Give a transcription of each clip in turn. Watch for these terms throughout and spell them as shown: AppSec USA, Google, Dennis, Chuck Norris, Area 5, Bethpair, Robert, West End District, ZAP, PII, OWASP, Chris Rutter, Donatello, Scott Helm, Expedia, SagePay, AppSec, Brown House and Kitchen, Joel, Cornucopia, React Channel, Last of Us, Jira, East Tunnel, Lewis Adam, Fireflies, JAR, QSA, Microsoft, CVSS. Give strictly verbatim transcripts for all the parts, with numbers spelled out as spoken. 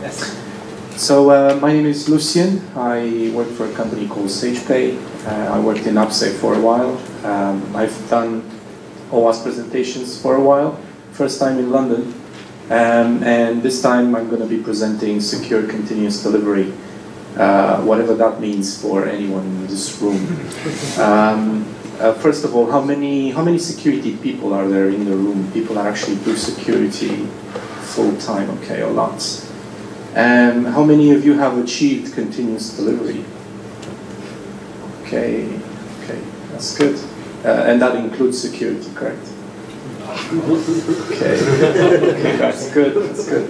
Yes. So uh, my name is Lucian. I work for a company called SagePay. Uh, I worked in AppSec for a while. Um, I've done OWASP presentations for a while. First time in London. Um, and this time I'm going to be presenting secure continuous delivery, uh, whatever that means for anyone in this room. Um, uh, first of all, how many how many security people are there in the room? People that actually do security full time, okay, or lots. Um, how many of you have achieved continuous delivery? Okay, okay, that's good. Uh, and that includes security, correct? Okay. Okay, that's good, that's good.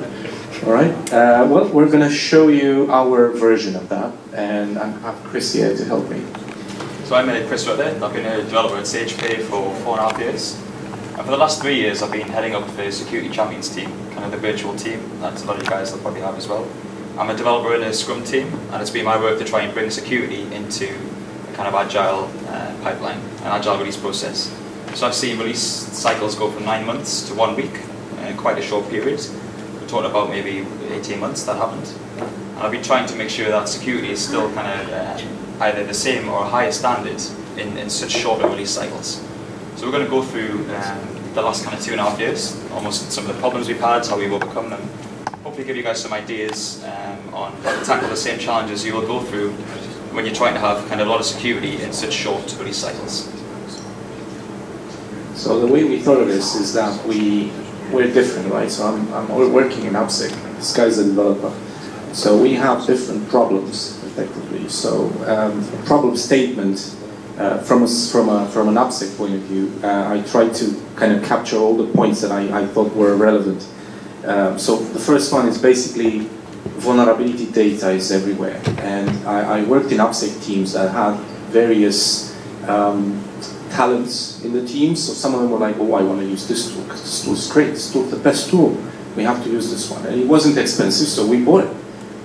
All right, uh, well, we're going to show you our version of that, and I have Chris here to help me. So I'm uh, Chris Rutter. I've been a developer at SagePay for four and a half years. And for the last three years, I've been heading up the Security Champions team, kind of the virtual team. That's a lot of you guys that probably have as well. I'm a developer in a Scrum team, and it's been my work to try and bring security into a kind of agile uh, pipeline, an agile release process. So I've seen release cycles go from nine months to one week, in quite a short period. We're talking about maybe eighteen months that happened. And I've been trying to make sure that security is still kind of uh, either the same or higher standard in, in such shorter release cycles. So we're going to go through um, the last kind of two and a half years, almost some of the problems we've had, how we've overcome them. Hopefully give you guys some ideas um, on how to tackle the same challenges you will go through when you're trying to have kind of a lot of security in such short release cycles. So the way we thought of this is that we, we're different, right? So I'm, I'm working in AppSec. This guy's a developer. So we have different problems, effectively. So um, a problem statement Uh, from, a, from, a, from an AppSec point of view, uh, I tried to kind of capture all the points that I, I thought were relevant. Uh, so the first one is basically vulnerability data is everywhere. And I, I worked in AppSec teams that had various um, talents in the teams. So some of them were like, oh, I want to use this tool because this tool is great. This tool is the best tool. We have to use this one. And it wasn't expensive, so we bought it.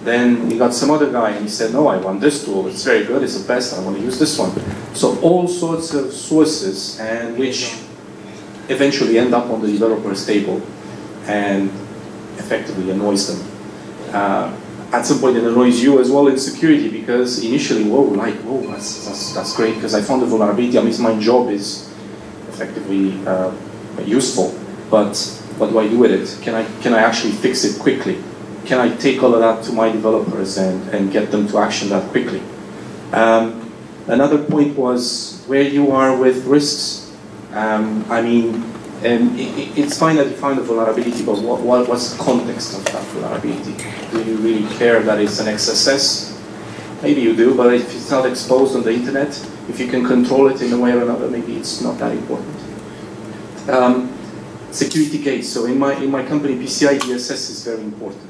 Then we got some other guy and he said, no, I want this tool, it's very good, it's the best, I want to use this one. So all sorts of sources, and which eventually end up on the developer's table and effectively annoys them. Uh, at some point it annoys you as well in security, because initially, whoa, like, whoa, that's, that's, that's great, because I found the vulnerability, I mean, my job is effectively uh, useful, but what do I do with it? Can I, can I actually fix it quickly? Can I take all of that to my developers and, and get them to action that quickly? Um, another point was where you are with risks. Um, I mean, um, it, it's fine that you find a vulnerability, but what, what, what's the context of that vulnerability? Do you really care that it's an X S S? Maybe you do, but if it's not exposed on the internet, if you can control it in a way or another, maybe it's not that important. Um, security gates. So in my, in my company, P C I D S S is very important.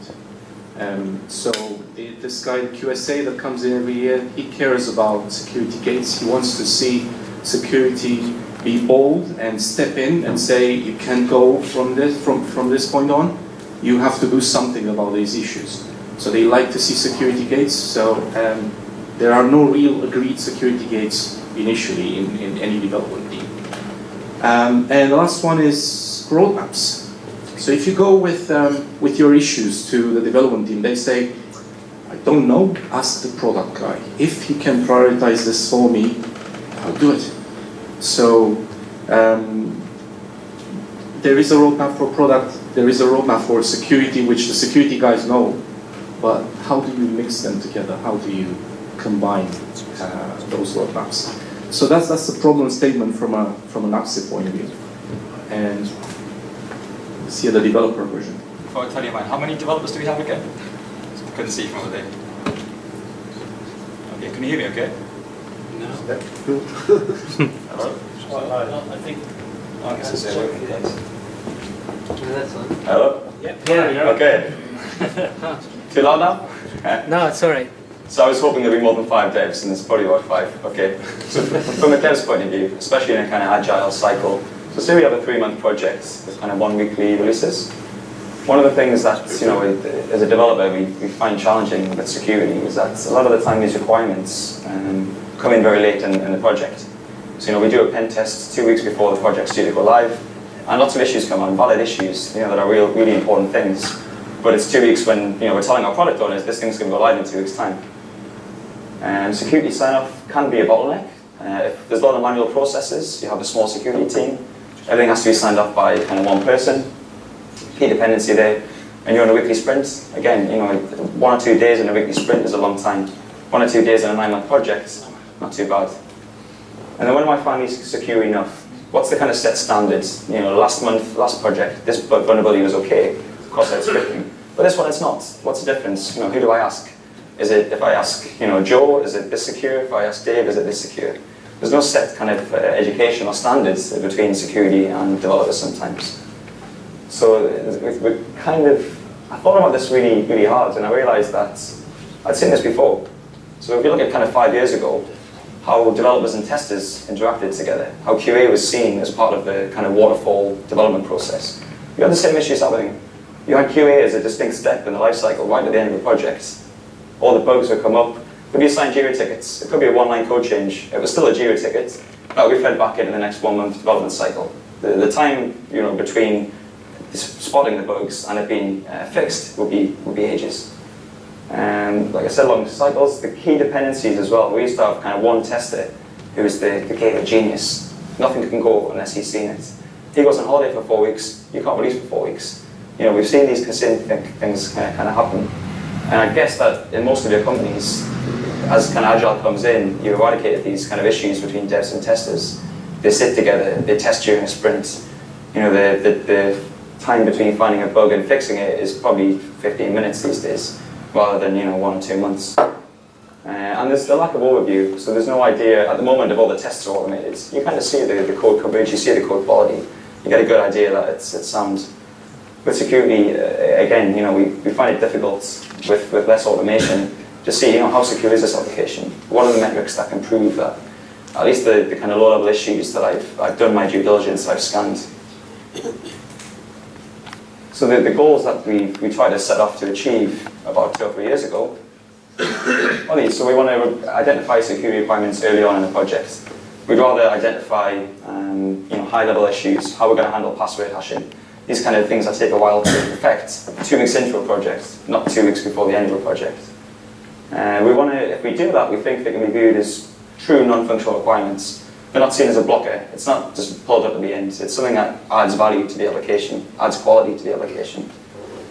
Um, so the, this guy, Q S A, that comes in every year, he cares about security gates. He wants to see security be bold and step in and say, you can't go from this, from, from this point on. You have to do something about these issues. So they like to see security gates. So um, there are no real agreed security gates initially in, in any development team. Um, and the last one is roadmaps. So if you go with, um, with your issues to the development team, they say, I don't know, ask the product guy. If he can prioritize this for me, I'll do it. So um, there is a roadmap for product, there is a roadmap for security, which the security guys know, but how do you mix them together? How do you combine uh, those roadmaps? So that's, that's the problem statement from, a, from an AppSec point of view. And see the developer version. Before I tell you mine, how many developers do we have again? I couldn't see from over there. Okay, can you hear me okay? No. Hello? Oh, I think... Oh, I guess it's there. Hello? Yeah. Yeah. Okay. Too loud now? No, it's all right. So I was hoping there'd be more than five devs, and there's probably about five. Okay. So from a dev's point of view, especially in a kind of agile cycle, so say we have a three-month project with kind of one weekly releases. One of the things that, you know, as a developer, we, we find challenging with security is that a lot of the time these requirements um, come in very late in, in the project. So, you know, we do a pen test two weeks before the project's due to go live, and lots of issues come on, valid issues, you know, that are real, really important things. but it's two weeks when you know we're telling our product owners this thing's going to go live in two weeks' time. And security sign-off can be a bottleneck. Uh, if there's a lot of manual processes, you have a small security team. Everything has to be signed off by kind of one person. Key dependency there, and you're on a weekly sprint. Again, you know, one or two days in a weekly sprint is a long time. One or two days in a nine-month project, not too bad. And then when am I finally secure enough? What's the kind of set standards? You know, last month, last project, this vulnerability was okay, cross-site scripting. But this one, it's not. What's the difference? You know, who do I ask? Is it if I ask, you know, Joe, is it this secure? If I ask Dave, is it this secure? There's no set kind of uh, education or standards between security and developers sometimes. So we, we kind of, I thought about this really, really hard, and I realized that I'd seen this before. So if you look at kind of five years ago, how developers and testers interacted together, how Q A was seen as part of the kind of waterfall development process. You had the same issues happening. You had Q A as a distinct step in the life cycle right at the end of the project. All the bugs would come up. If you sign Jira tickets, it could be a one-line code change. It was still a Jira ticket. That would be fed back in the next one-month development cycle. The, the time you know between spotting the bugs and it being uh, fixed would be would be ages. And like I said, long cycles, the key dependencies as well. We used to have kind of one tester who was the, the creative genius. Nothing can go unless he's seen it. He goes on holiday for four weeks, you can't release for four weeks. You know, we've seen these things kind of, kind of happen. And I guess that in most of your companies, as kind of Agile comes in, you eradicate these kind of issues between devs and testers. They sit together, they test during a sprint. You know, the, the, the time between finding a bug and fixing it is probably fifteen minutes these days, rather than you know one or two months. Uh, and there's the lack of overview, so there's no idea at the moment of all the tests are automated. You kind of see the, the code coverage, you see the code quality, you get a good idea that it's it's sound. With security, uh, again, you know we, we find it difficult with, with less automation to see you know how secure is this application. What are the metrics that can prove that? At least the, the kind of low level issues that I've I've done my due diligence, I've scanned. So the, the goals that we, we tried to set off to achieve about two or three years ago, only, so we want to identify security requirements early on in the project. We'd rather identify um, you know, high-level issues, how we're going to handle password hashing, these kind of things that take a while to affect two weeks into a project, not two weeks before the end of a project. Uh, we want to, if we do that, we think they can be viewed as true non-functional requirements. They're not seen as a blocker. It's not just pulled up at the end. It's something that adds value to the application, adds quality to the application.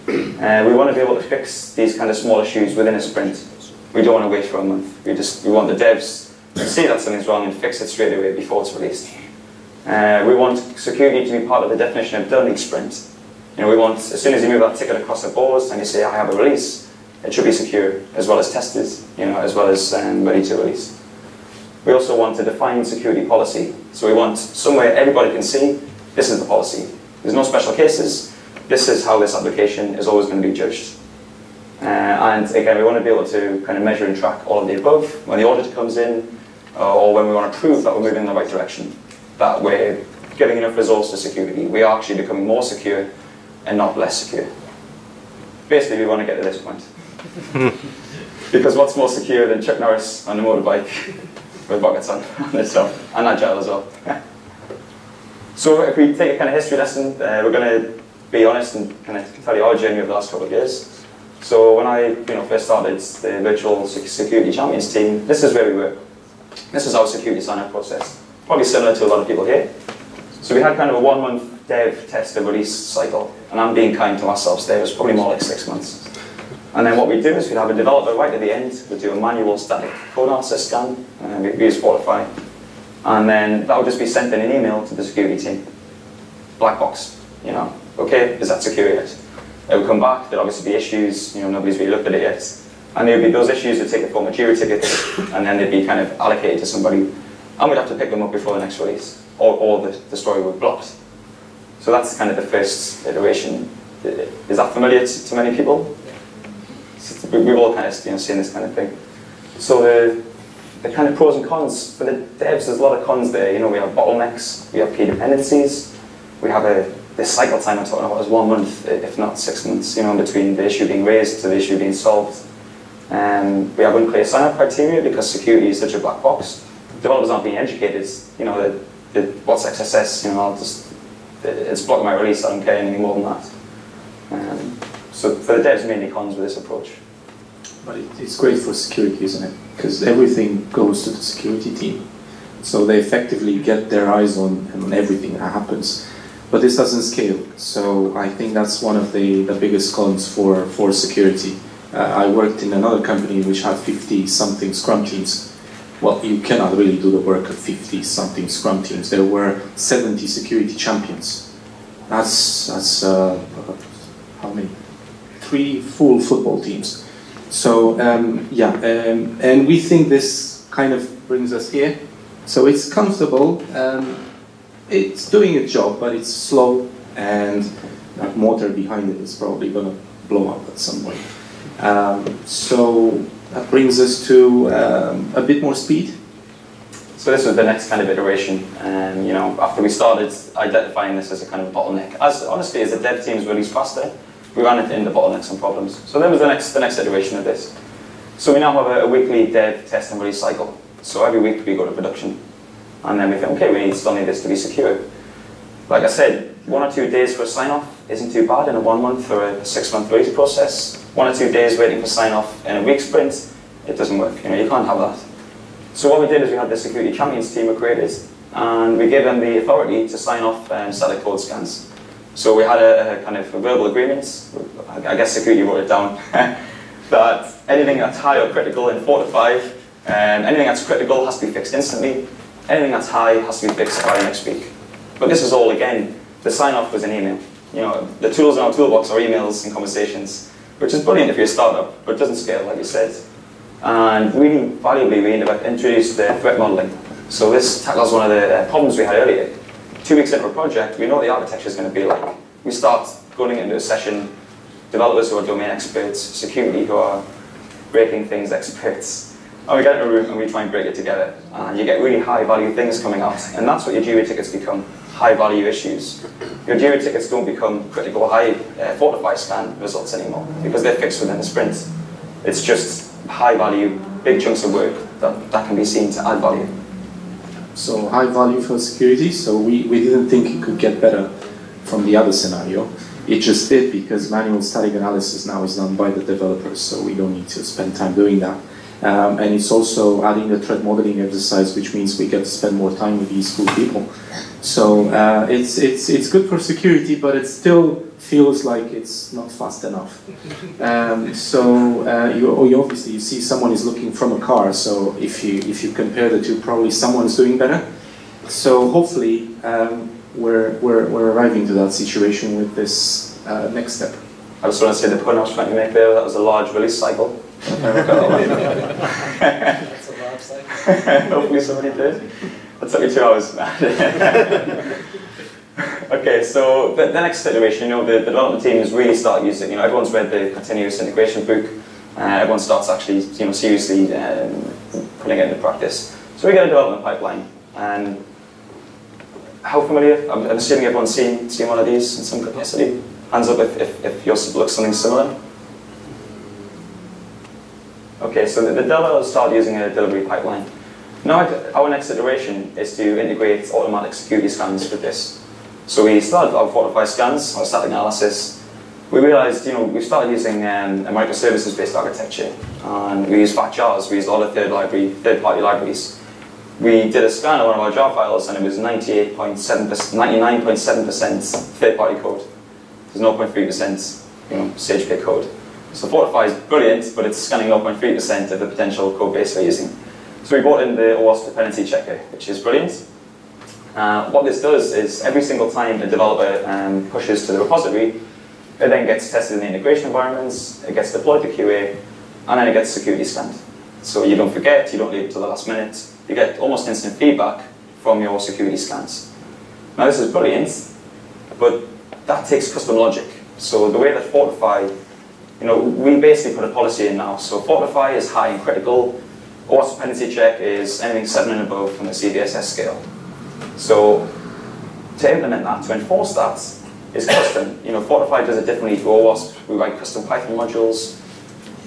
Uh, we want to be able to fix these kind of small issues within a sprint. We don't want to wait for a month. We just we want the devs to see that something's wrong and fix it straight away before it's released. Uh, we want security to be part of the definition of done each sprint. You know, we want as soon as you move that ticket across the board and you say I have a release, it should be secure as well as tested, you know, as well as um, ready to release. We also want to define security policy. So we want somewhere everybody can see, this is the policy. There's no special cases. This is how this application is always going to be judged. Uh, and again, we want to be able to kind of measure and track all of the above when the audit comes in, uh, or when we want to prove that we're moving in the right direction, that we're giving enough resource to security. We are actually becoming more secure and not less secure. Basically, we want to get to this point. Because what's more secure than Chuck Norris on a motorbike? With buckets on, on this stuff, and Agile as well. So if we take a kind of history lesson, uh, we're going to be honest and kind of tell you our journey over the last couple of years. So when I you know, first started the virtual security champions team, this is where we were. This is our security sign-up process, probably similar to a lot of people here. So we had kind of a one-month dev, test, and release cycle, and I'm being kind to ourselves there, it was probably more like six months. And then what we do is we'd have a developer right at the end, we'd do a manual static code analysis scan, and we use Fortify. And then that would just be sent in an email to the security team. Black box, you know, okay, is that secure yet? It would come back, there'd obviously be issues, you know, nobody's really looked at it yet. And there'd be those issues would take the form of Jira tickets, and then they'd be kind of allocated to somebody, and we'd have to pick them up before the next release, or, or the, the story would block. So that's kind of the first iteration. Is that familiar to, to many people? So we've all kind of you know, seen this kind of thing. So the, the kind of pros and cons for the devs, there's a lot of cons there. You know, we have bottlenecks, we have key dependencies, we have a this cycle time I'm talking about is one month, if not six months. You know, in between the issue being raised to the issue being solved. And we have unclear sign-up criteria because security is such a black box. Developers aren't being educated. You know, the, the, what's X S S? You know, I'll just it's blocking my release. I don't care anything more than that. Um, So for the devs, mainly cons with this approach. But it, it's great for security, isn't it? Because everything goes to the security team. So they effectively get their eyes on, on everything that happens. But this doesn't scale. So I think that's one of the, the biggest cons for, for security. Uh, I worked in another company which had fifty something Scrum teams. Well, you cannot really do the work of fifty something Scrum teams. There were seventy security champions. That's, that's uh, how many? Three full football teams. So, um, yeah, um, and we think this kind of brings us here. So it's comfortable, um, it's doing a job, but it's slow, and that motor behind it is probably going to blow up at some point. Um, so that brings us to um, a bit more speed. So this was the next kind of iteration, and you know, after we started identifying this as a kind of bottleneck, as honestly as the dev teams released faster, we ran into the bottlenecks and problems. So that was the next the next iteration of this. So we now have a, a weekly dev test and release cycle. So every week we go to production, and then we think, okay, we need, still need this to be secure. Like I said, one or two days for a sign-off isn't too bad in a one-month or a six-month release process. One or two days waiting for sign-off in a week sprint, it doesn't work. You know, you can't have that. So what we did is we had the security champions team we created, and we gave them the authority to sign off and static code scans. So we had a, a kind of a verbal agreement, I guess security wrote it down, that anything that's high or critical in Fortify, um, anything that's critical has to be fixed instantly, anything that's high has to be fixed by next week. But this is all, again, the sign-off was an email. You know, the tools in our toolbox are emails and conversations, which is brilliant if you're a startup, but it doesn't scale, like you said. And really valuably, we introduced the threat modeling. So this tackles one of the problems we had earlier. Two weeks into a project, we know what the architecture is going to be like. We start going into a session, developers who are domain experts, security who are breaking things experts, and we get into a room and we try and break it together. And you get really high value things coming out, and that's what your Jira tickets become, high value issues. Your Jira tickets don't become critical high uh, Fortify scan results anymore, because they're fixed within the sprint. It's just high value, big chunks of work that, that can be seen to add value. So high value for security, so we, we didn't think it could get better from the other scenario. It just did, because manual static analysis now is done by the developers, so we don't need to spend time doing that. Um, and it's also adding a threat modeling exercise, which means we get to spend more time with these cool people. So uh, it's, it's, it's good for security, but it still feels like it's not fast enough. Um, so uh, you, you obviously you see someone is looking from a car, so if you, if you compare the two, probably someone's doing better. So hopefully um, we're, we're, we're arriving to that situation with this uh, next step. I just want to say the point I was trying to make there, that was a large release cycle. That's a large cycle. Hopefully somebody did. That took me two hours. Okay, so the, the next iteration, you know, the, the development teams really start using, you know, everyone's read the continuous integration book, uh, everyone starts actually, you know, seriously um, putting it into practice. So we get a development pipeline, and how familiar? I'm, I'm assuming everyone's seen, seen one of these in some capacity. Hands up if, if, if yours looks something similar. Okay, so the, the developers start using a delivery pipeline. Now, our next iteration is to integrate automatic security scans with this. So we started our Fortify scans, our static analysis. We realized, you know, we started using um, a microservices-based architecture, and we used fat jars, we used a lot of third library, third-party libraries. We did a scan of one of our jar files, and it was ninety-eight point seven percent, ninety-nine point seven percent third-party code. There's zero point three percent, you know, SagePay code. So Fortify is brilliant, but it's scanning zero point three percent of the potential code base we're using. So we brought in the OWASP dependency checker, which is brilliant. Uh, what this does is every single time a developer um, pushes to the repository, it then gets tested in the integration environments, it gets deployed to Q A, and then it gets security scanned. So you don't forget, you don't leave it till the last minute, you get almost instant feedback from your security scans. Now this is brilliant, but that takes custom logic. So the way that Fortify, you know, we basically put a policy in now. So Fortify is high and critical, OWASP dependency check is anything seven and above from the C V S S scale. So to implement that, to enforce that, is custom. You know, Fortify does it differently to OWASP. We write custom Python modules.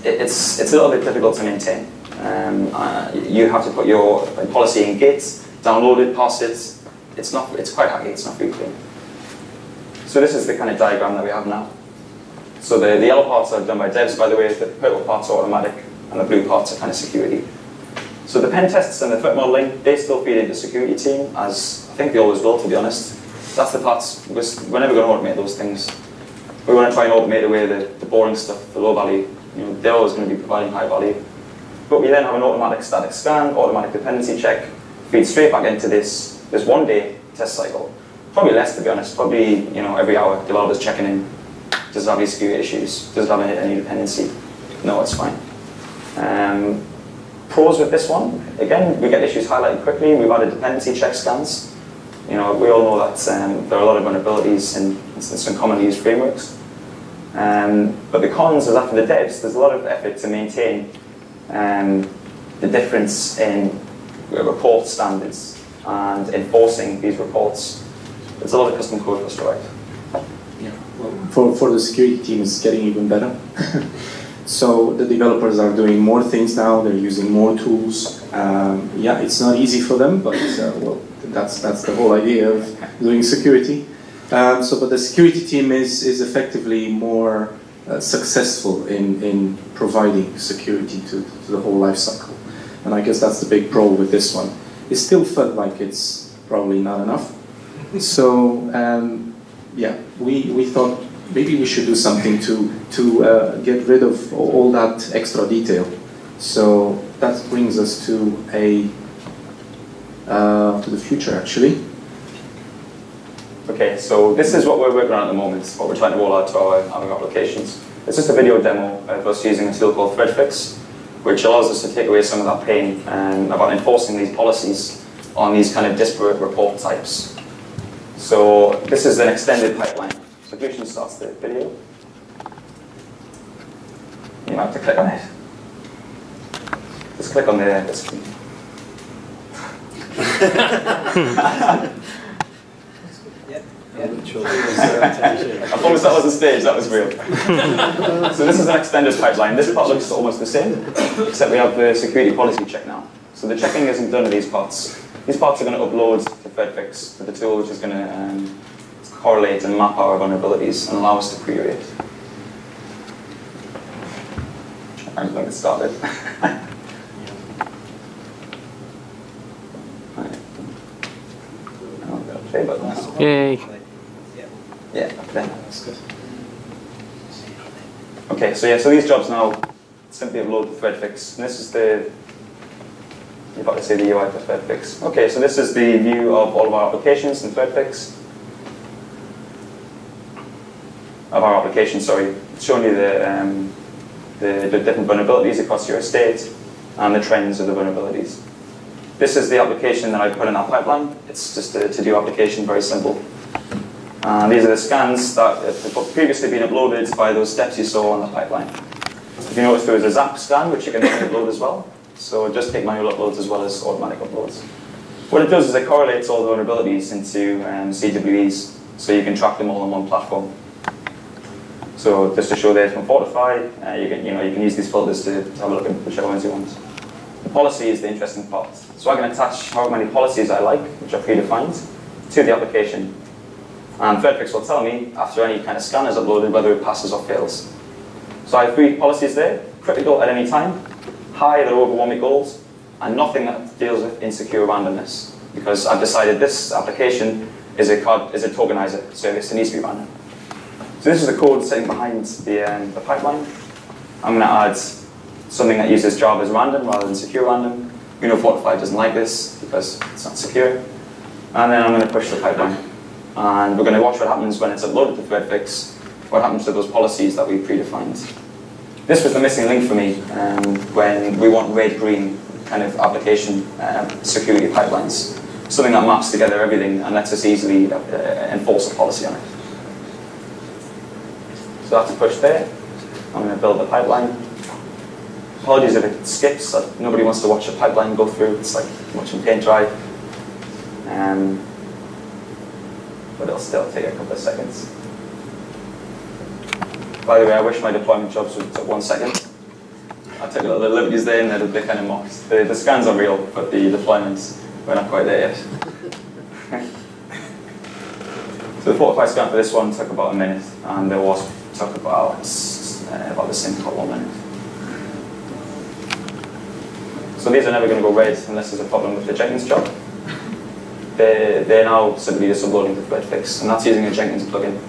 It, it's, it's a little bit difficult to maintain. Um, uh, you have to put your policy in Git, download it, pass it. It's, not, it's quite hacky, it's not really clean. So this is the kind of diagram that we have now. So the, the yellow parts are done by devs, by the way, the purple parts are automatic, and the blue parts are kind of security. So the pen tests and the threat modeling, they still feed into security team, as I think they always will, to be honest. That's the parts, we're never going to automate those things. We want to try and automate away the, the boring stuff, the low value. You know, they're always going to be providing high value. But we then have an automatic static scan, automatic dependency check, feed straight back into this, this one day test cycle. Probably less, to be honest, probably you know every hour developers checking in. Does it have any security issues? Does it have any dependency? No, it's fine. Um, pros with this one, again, we get issues highlighted quickly. We've added dependency check scans. You know, we all know that um, there are a lot of vulnerabilities in, in some commonly used frameworks. Um, but the cons is that for the devs, there's a lot of effort to maintain um, the difference in report standards and enforcing these reports. It's a lot of custom code for us to write. Yeah. Well, for, for the security team, it's getting even better. So the developers are doing more things now, they're using more tools. Um, yeah, it's not easy for them, but uh, well, that's, that's the whole idea of doing security. Um, so, but the security team is, is effectively more uh, successful in, in providing security to, to the whole life cycle. And I guess that's the big pro with this one. It still felt like it's probably not enough. So, um, yeah, we, we thought maybe we should do something to, to uh, get rid of all that extra detail. So that brings us to, a, uh, to the future, actually. Okay, so this is what we're working on at the moment, what we're trying to roll out to our, our applications. It's just a video demo of us using a tool called Threadfix, which allows us to take away some of that pain um, about enforcing these policies on these kind of disparate report types. So this is an extended pipeline. So Lucian starts the video. You might have to click on it. Just click on the... Yeah. I promise that wasn't staged, that was real. So this is an extended pipeline. This part looks almost the same, except we have the security policy check now. So the checking isn't done with these parts. These parts are going to upload to Threadfix, to the tool which is going to um, correlate and map our vulnerabilities and allow us to query it. I'm going to start it. Right. I've got a play button now. Yay. Yeah, then that's good. Okay, so yeah, so these jobs now simply upload the Threadfix. And this is the, you're about to say the U I for Threadfix. Okay, so this is the view of all of our applications in Threadfix. Of our applications, sorry. It's showing you the, um, the, the different vulnerabilities across your estate and the trends of the vulnerabilities. This is the application that I put in our pipeline. It's just a to-do application, very simple. And these are the scans that have previously been uploaded by those steps you saw on the pipeline. If you notice, there was a ZAP scan, which you can upload as well. So just take manual uploads as well as automatic uploads. What it does is it correlates all the vulnerabilities into um, C W Es, so you can track them all on one platform. So just to show there from Fortify, uh, you can you know you can use these filters to have a look at whichever ones you want. The policy is the interesting part. So I can attach however many policies I like, which are predefined, to the application. And Threadfix will tell me, after any kind of scan is uploaded, whether it passes or fails. So I have three policies there: critical at any time, high that are over one week old, and nothing that deals with insecure randomness. Because I've decided this application is a, card, is a tokenizer service, it needs to be random. So this is the code sitting behind the, um, the pipeline. I'm going to add something that uses Java as random rather than secure random. You know Fortify doesn't like this because it's not secure. And then I'm going to push the pipeline. And we're going to watch what happens when it's uploaded to Threadfix, what happens to those policies that we predefined. This was the missing link for me um, when we want red-green kind of application uh, security pipelines, something that maps together everything and lets us easily uh, enforce a policy on it. So that's a push there. I'm going to build the pipeline. Apologies if it skips. Nobody wants to watch a pipeline go through. It's like watching paint dry. Um, But it'll still take a couple of seconds. By the way, I wish my deployment jobs would take one second. I took a little liberties there, and they kind of mocked. The, the scans are real, but the deployments, we're not quite there yet. So the Fortify scan for this one took about a minute, and the WASP talk about uh, about the same problem. And so these are never going to go raised unless there's a problem with the Jenkins job. They're, they're now simply just uploading to Threadfix, and that's using a Jenkins plugin.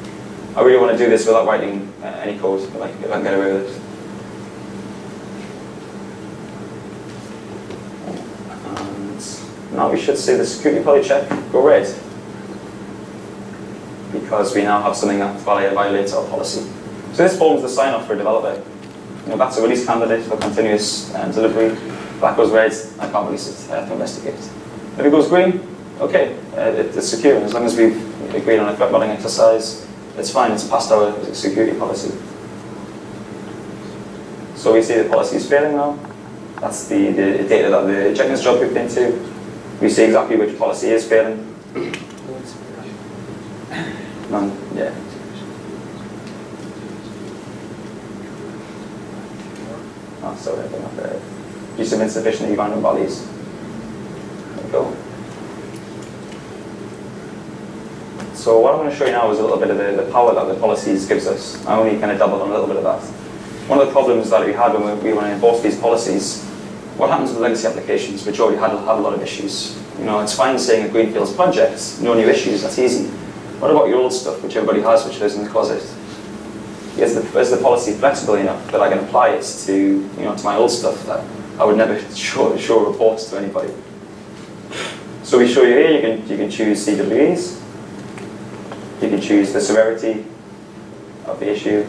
I really want to do this without writing uh, any code, but I can, I can get away with it. Now we should see the security policy check go red, because we now have something that violates our policy. So this forms the sign-off for a developer. You know, that's a release candidate for continuous uh, delivery. If that goes red, I can't release it, I have to investigate. If it goes green, okay, uh, it, it's secure. As long as we've agreed on a threat modeling exercise, it's fine, it's past our security policy. So we see the policy is failing now. That's the, the data that the Jenkins job hooked into. We see exactly which policy is failing. None, yeah. Oh, sorry, I think I'm there. Use of insufficiently random values. There we go. So what I'm going to show you now is a little bit of the, the power that the policies gives us. I only kind of doubled on a little bit of that. One of the problems that we had when we, we want to enforce these policies, what happens with legacy applications, which already had, have a lot of issues? You know, it's fine saying a greenfields project, no new issues, that's easy. What about your old stuff, which everybody has, which lives in the closet? Is the, is the policy flexible enough that I can apply it to, you know, to my old stuff that I would never show, show reports to anybody? So we show you here, you can, you can choose C W Es, you can choose the severity of the issue.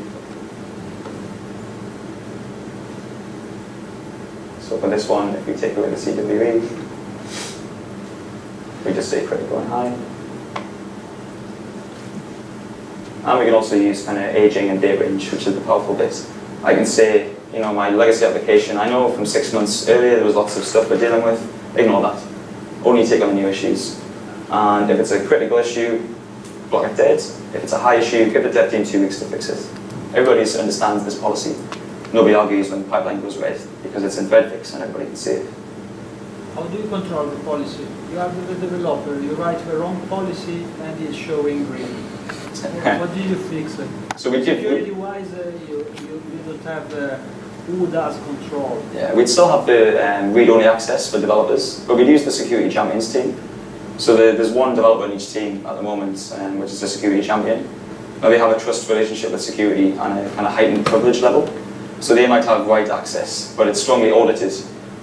So for this one, if we take away the C W E, we just say critical and high. And we can also use kind of aging and date range, which is the powerful bit. I can say, you know, my legacy application, I know from six months earlier there was lots of stuff we're dealing with. Ignore that. Only take on the new issues. And if it's a critical issue, block it dead. If it's a high issue, give the dev team two weeks to fix it. Everybody understands this policy. Nobody argues when the pipeline goes red because it's in Threadfix and everybody can see it. How do you control the policy? You are the developer, you write the wrong policy and it's showing green. What do you fix? So we give security wise, uh, you, you, you don't have uh, who does control. Yeah, we'd still have the um, read-only access for developers, but we'd use the security champions team. So the, there's one developer in each team at the moment, um, which is the security champion. Now they have a trust relationship with security and a kind of heightened privilege level. So they might have right access, but it's strongly audited.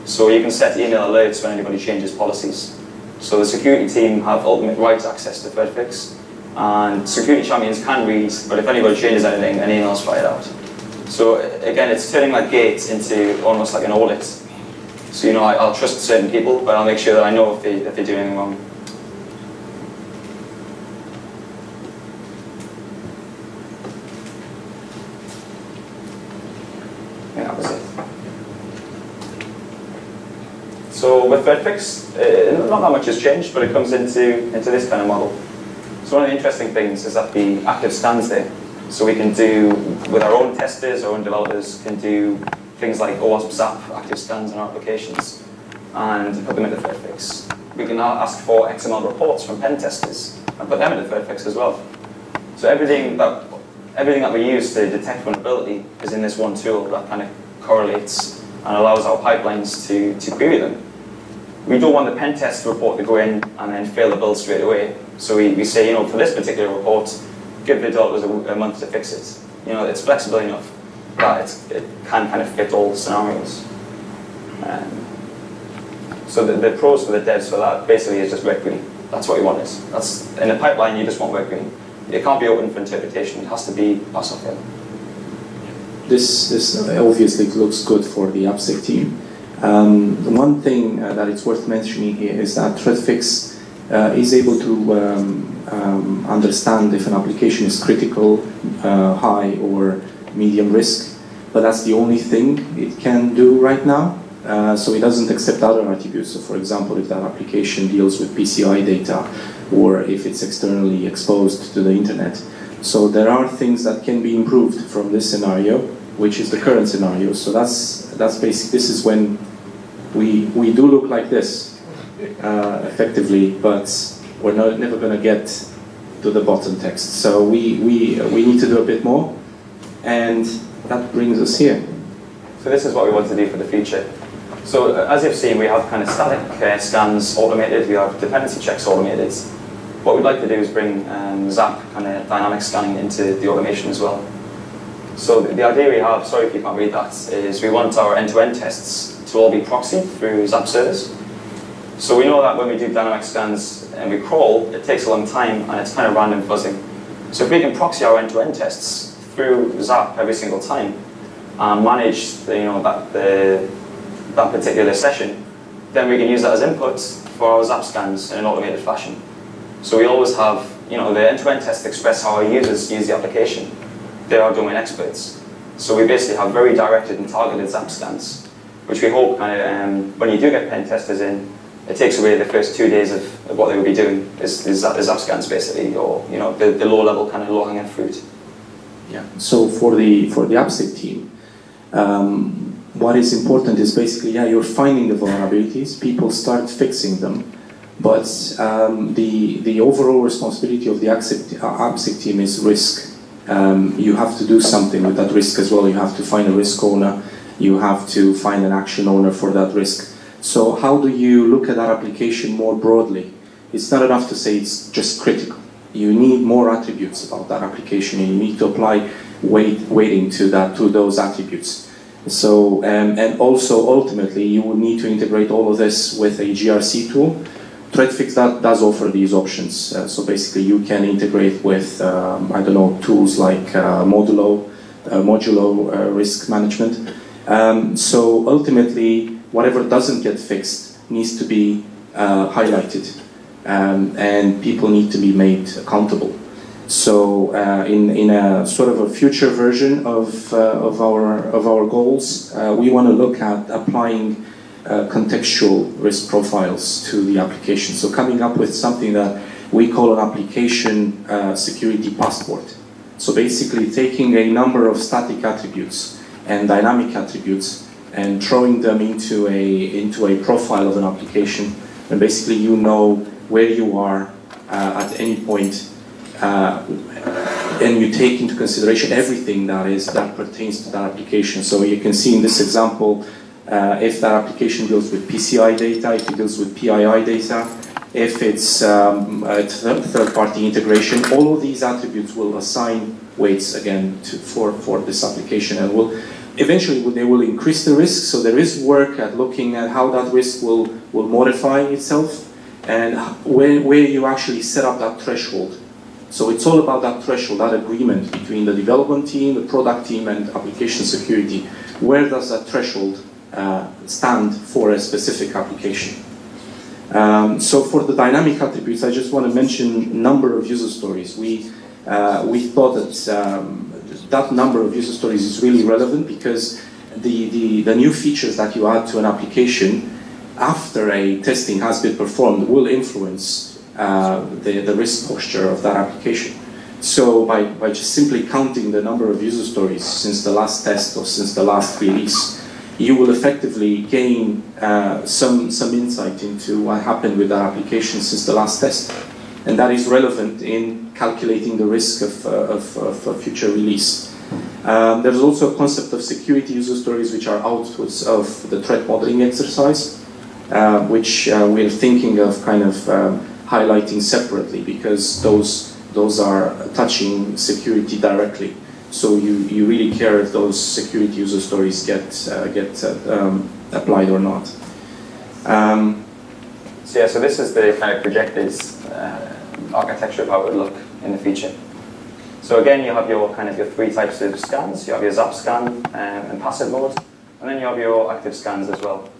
So you can set email alerts when anybody changes policies. So the security team have ultimate right access to Threadfix, and security champions can read, but if anybody changes anything, an email's fired out. So again, it's turning that gate into almost like an audit. So you know, I, I'll trust certain people, but I'll make sure that I know if, they, if they're doing anything wrong. So with Threadfix, uh, not that much has changed, but it comes into, into this kind of model. So one of the interesting things is that the active scan's there. So we can do, with our own testers, our own developers, can do things like OWASP ZAP active scans in our applications and put them into Threadfix. We can now ask for X M L reports from pen testers and put them into Threadfix as well. So everything that, everything that we use to detect vulnerability is in this one tool that kind of correlates and allows our pipelines to, to query them. We don't want the pen test report to go in and then fail the build straight away. So we, we say, you know, for this particular report, give the developers a, a month to fix it. You know, it's flexible enough that it's, it can kind of fit all scenarios. Um, so the, the pros for the devs for that basically is just red green. That's what you want. Is. That's, in the pipeline, you just want red green. It can't be open for interpretation. It has to be pass or fail. This, this obviously looks good for the AppSec team. Um, one thing uh, that it's worth mentioning here is that Threadfix uh, is able to um, um, understand if an application is critical, uh, high, or medium risk, but that's the only thing it can do right now. Uh, so it doesn't accept other attributes. So, for example, if that application deals with P C I data, or if it's externally exposed to the internet. So there are things that can be improved from this scenario, which is the current scenario. So that's that's basic. This is when we we do look like this, uh, effectively, but we're not, never going to get to the bottom text. So we we we need to do a bit more, And that brings us here. So this is what we want to do for the future. So uh, as you've seen, we have kind of static uh, scans automated, we have dependency checks automated. What we'd like to do is bring um, ZAP kind of dynamic scanning into the automation as well. So the, the idea we have, sorry if you can't read that, is we want our end-to-end tests to all be proxied through ZAP service. So we know that when we do dynamic scans and we crawl, it takes a long time and it's kind of random fuzzing. So if we can proxy our end-to-end tests through ZAP every single time and manage the, you know, that the that particular session, then we can use that as input for our ZAP scans in an automated fashion. So we always have, you know, the end-to-end tests express how our users use the application. They're our domain experts. So we basically have very directed and targeted ZAP scans, which we hope kind of, um, when you do get pen testers in, it takes away the first two days of, of what they will be doing is, is, ZAP, is ZAP scans basically, or, you know, the, the low-level kind of low-hanging fruit. Yeah, so for the, for the AppSec team, um, what is important is basically, yeah, you're finding the vulnerabilities, people start fixing them, but um, the, the overall responsibility of the AppSec team is risk. Um, you have to do something with that risk as well. You have to find a risk owner, you have to find an action owner for that risk. So how do you look at that application more broadly? It's not enough to say it's just critical. You need more attributes about that application, and you need to apply weight, weighting to, that, to those attributes. So, um, and also ultimately you will need to integrate all of this with a G R C tool. Threadfix that does offer these options. Uh, so basically you can integrate with, um, I don't know, tools like uh, Modulo, uh, Modulo uh, risk management. Um, so ultimately whatever doesn't get fixed needs to be uh, highlighted, um, and people need to be made accountable. So uh, in, in a sort of a future version of, uh, of, our, of our goals, uh, we want to look at applying uh, contextual risk profiles to the application. So coming up with something that we call an application uh, security passport. So basically taking a number of static attributes and dynamic attributes and throwing them into a, into a profile of an application, and basically you know where you are uh, at any point. Uh, and you take into consideration everything that is that pertains to that application. So you can see in this example, uh, if that application deals with P C I data, if it deals with P I I data, if it's um, third-party integration, all of these attributes will assign weights again to, for, for this application, and will eventually they will increase the risk. So there is work at looking at how that risk will, will modify itself, and where, where you actually set up that threshold. So it's all about that threshold, that agreement between the development team, the product team, and application security. Where does that threshold uh, stand for a specific application? Um, so for the dynamic attributes, I just want to mention number of user stories. We, uh, we thought that um, that number of user stories is really relevant, because the, the, the new features that you add to an application after a testing has been performed will influence Uh, the, the risk posture of that application. So by, by just simply counting the number of user stories since the last test or since the last release, you will effectively gain uh, some, some insight into what happened with that application since the last test. And that is relevant in calculating the risk of, uh, of, of a future release. Um, there's also a concept of security user stories, which are outputs of the threat modeling exercise, uh, which uh, we're thinking of kind of um, highlighting separately, because those those are touching security directly. So you, you really care if those security user stories get uh, get uh, um, applied or not. Um, so yeah, so this is the kind of projected uh, architecture of how it would look in the future. So again, you have your kind of your three types of scans. You have your ZAP scan um, and passive mode, and then you have your active scans as well.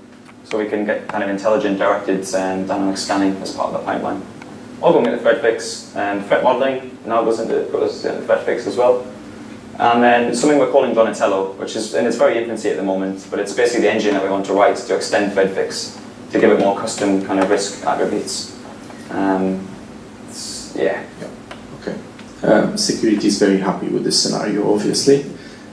So we can get kind of intelligent, directed, and dynamic scanning as part of the pipeline. I'll go and get the ThreadFix, and threat modeling now goes into, goes into ThreadFix as well. And then something we're calling Donatello, which is in its very infancy at the moment, but it's basically the engine that we want to write to extend ThreadFix, to give it more custom kind of risk attributes. Um, yeah. Okay. Um, security is very happy with this scenario, obviously.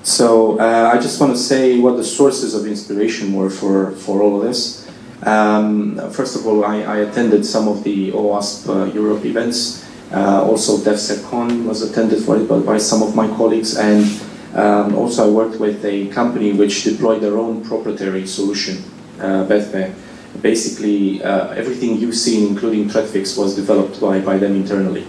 So uh, I just want to say what the sources of inspiration were for, for all of this. Um, first of all, I, I attended some of the OWASP uh, Europe events. Uh, also DevSecCon was attended for it by, by some of my colleagues, and Um, also, I worked with a company which deployed their own proprietary solution, uh, Bethpair. Basically, uh, everything you've seen, including Threadfix, was developed by, by them internally.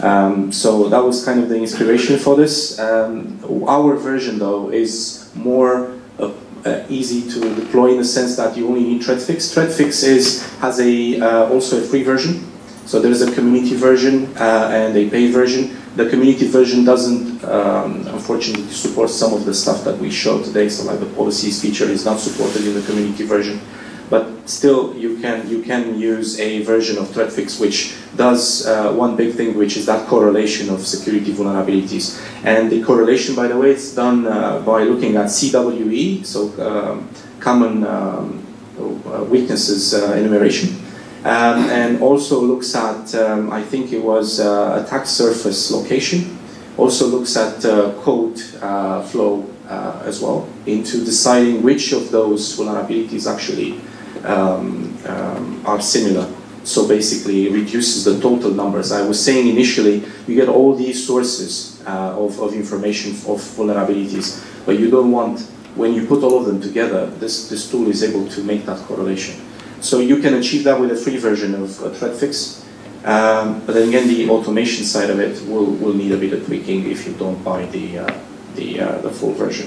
Um, so that was kind of the inspiration for this. Um, our version, though, is more uh, uh, easy to deploy in the sense that you only need Threadfix. Threadfix is, has a, uh, also a free version. So there's a community version uh, and a paid version. The community version doesn't, um, unfortunately, support some of the stuff that we showed today. So like the policies feature is not supported in the community version. But still, you can, you can use a version of Threadfix which does uh, one big thing, which is that correlation of security vulnerabilities. And the correlation, by the way, is done uh, by looking at C W E, so um, common um, weaknesses uh, enumeration. Um, and also looks at, um, I think it was uh, attack surface location, also looks at uh, code uh, flow uh, as well, into deciding which of those vulnerabilities actually um, um, are similar. So basically it reduces the total numbers. I was saying initially, you get all these sources uh, of, of information of vulnerabilities, but you don't want, when you put all of them together, this, this tool is able to make that correlation. So you can achieve that with a free version of uh, Threadfix, um, but then again the automation side of it will, will need a bit of tweaking if you don't buy the, uh, the, uh, the full version.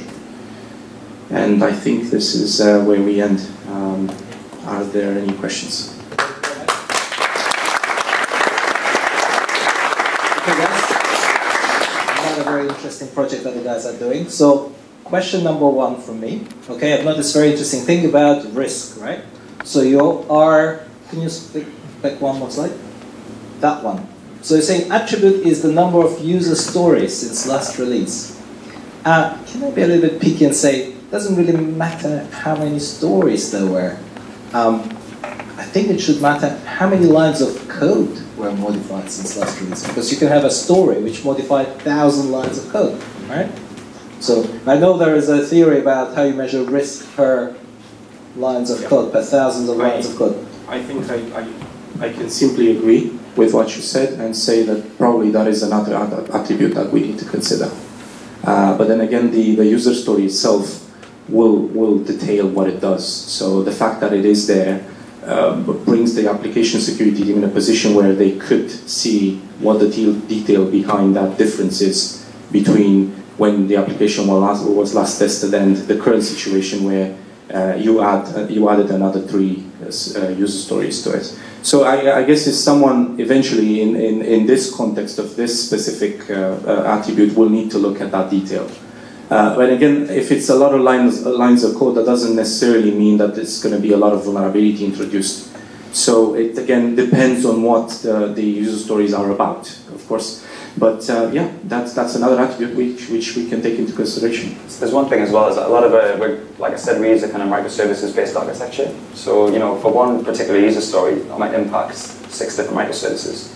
And I think this is uh, where we end. Um, are there any questions? Okay guys, another very interesting project that you guys are doing. So question number one from me. Okay, I've noticed this very interesting thing about risk, right? So you are, can you click back one more slide? That one. So you're saying attribute is the number of user stories since last release. Uh, can I be a little bit picky and say, it doesn't really matter how many stories there were. Um, I think it should matter how many lines of code were modified since last release, because you can have a story which modified one thousand lines of code, right? So I know there is a theory about how you measure risk per lines of yeah. code, per thousands of I, lines of code. I think I, I, I can simply agree with what you said and say that probably that is another attribute that we need to consider. Uh, but then again, the, the user story itself will, will detail what it does. So the fact that it is there uh, brings the application security team in a position where they could see what the deal, detail behind that difference is between when the application was last, was last tested and the current situation where Uh, you add uh, you added another three uh, user stories to it. So I, I guess if someone eventually in, in, in this context of this specific uh, uh, attribute will need to look at that detail. Uh, but again, if it's a lot of lines, lines of code, that doesn't necessarily mean that it's going to be a lot of vulnerability introduced. So it again depends on what the, the user stories are about, of course. But uh, yeah, that's that's another attribute which which we can take into consideration. So there's one thing as well is that a lot of uh, we're, like I said, we use a kind of microservices-based architecture. So you know, for one particular user story, it might impact six different microservices.